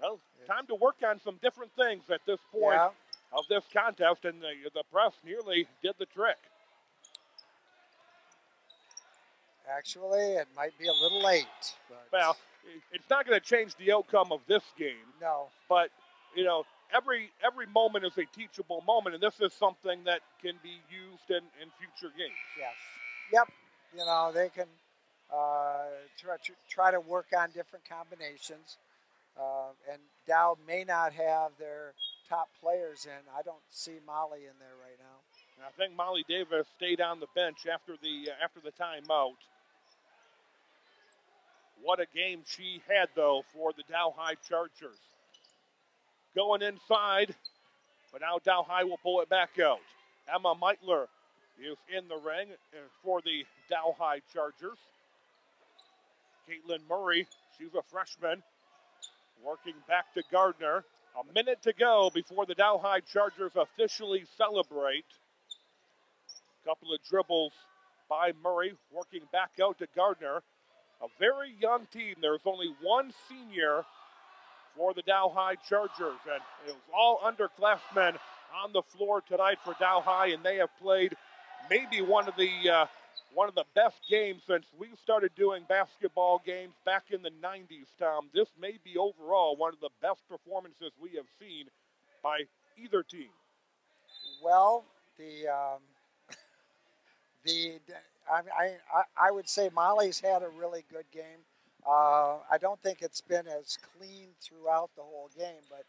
Well, time to work on some different things at this point of this contest, and the press nearly did the trick. Actually, it might be a little late. Well, it's not going to change the outcome of this game. No. But, every moment is a teachable moment, and this is something that can be used in future games. Yes. Yep. They can try to work on different combinations. And Dow may not have their top players in. I don't see Molly in there right now. And I think Molly Davis stayed on the bench after the timeout. What a game she had, though, for the Dow High Chargers. Going inside, but now Dow High will pull it back out. Emma Meitler is in the ring for the Dow High Chargers. Kaitlyn Murray, she's a freshman, working back to Gardner. A minute to go before the Dow High Chargers officially celebrate. A couple of dribbles by Murray, working back out to Gardner. A very young team. There's only one senior for the Dow High Chargers, and it was all underclassmen on the floor tonight for Dow High, and they have played maybe one of the best games since we started doing basketball games back in the 90s, Tom. This may be overall one of the best performances we have seen by either team. Well, I would say Molly's had a really good game. I don't think it's been as clean throughout the whole game, but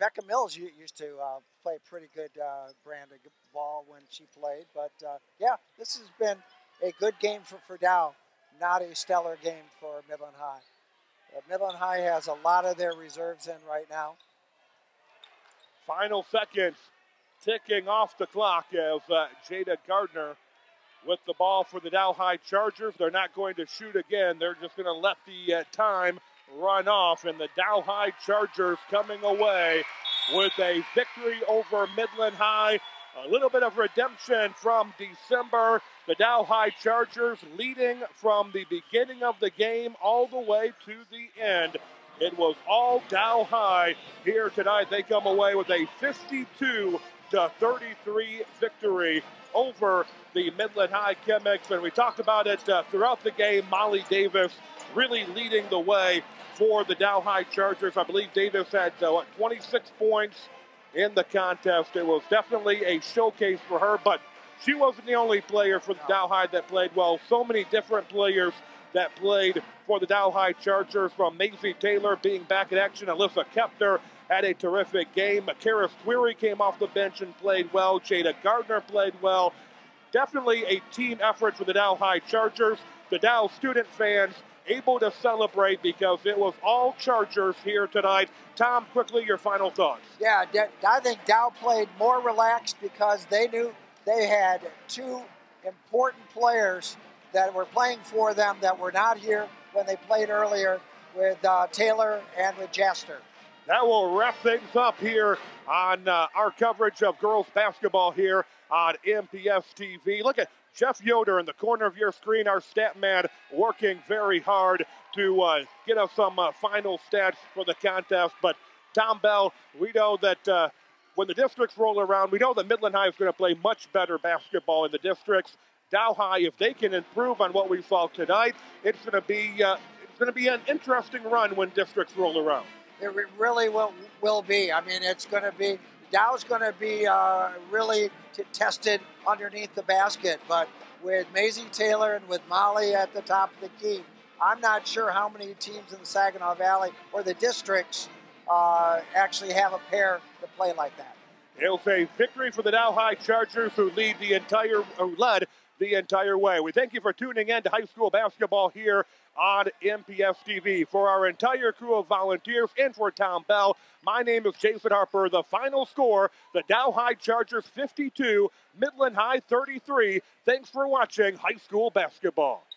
Becca Mills used to play pretty good brand of ball when she played. But, this has been a good game for Dow, not a stellar game for Midland High. Midland High has a lot of their reserves in right now. Final seconds ticking off the clock as Jada Gardner with the ball for the Dow High Chargers. They're not going to shoot again. They're just going to let the time run off, and the Dow High Chargers coming away with a victory over Midland High. A little bit of redemption from December. The Dow High Chargers leading from the beginning of the game all the way to the end. It was all Dow High here tonight. They come away with a 52-33 victory over the Midland High Chemics. And we talked about it throughout the game. Molly Davis really leading the way for the Dow High Chargers. I believe Davis had 26 points in the contest. It was definitely a showcase for her, but she wasn't the only player for the Dow High that played well. So many different players that played for the Dow High Chargers, from Maisie Taylor being back in action. Alyssa Kepner had a terrific game. Karis Query came off the bench and played well. Jada Gardner played well. Definitely a team effort for the Dow High Chargers. The Dow student fans able to celebrate because it was all Chargers here tonight. Tom, quickly, your final thoughts. Yeah, I think Dow played more relaxed because they knew they had two important players that were playing for them that were not here when they played earlier with Taylor and with Jaster. That will wrap things up here on our coverage of girls basketball here on MPS-TV. Look at Jeff Yoder in the corner of your screen, our stat man, working very hard to get us some final stats for the contest. But Tom Bell, we know that when the districts roll around, we know that Midland High is going to play much better basketball in the districts. Dow High, if they can improve on what we saw tonight, it's going to be an interesting run when districts roll around. It really will be. I mean, it's going to be, Dow's going to be really tested underneath the basket, but with Maisie Taylor and with Molly at the top of the key, I'm not sure how many teams in the Saginaw Valley or the districts actually have a pair that play like that. It'll say victory for the Dow High Chargers, who led the entire way. We thank you for tuning in to high school basketball here on MPS-TV. For our entire crew of volunteers and for Tom Bell, my name is Jason Harper. The final score, the Dow High Chargers 52, Midland High 33. Thanks for watching high school basketball.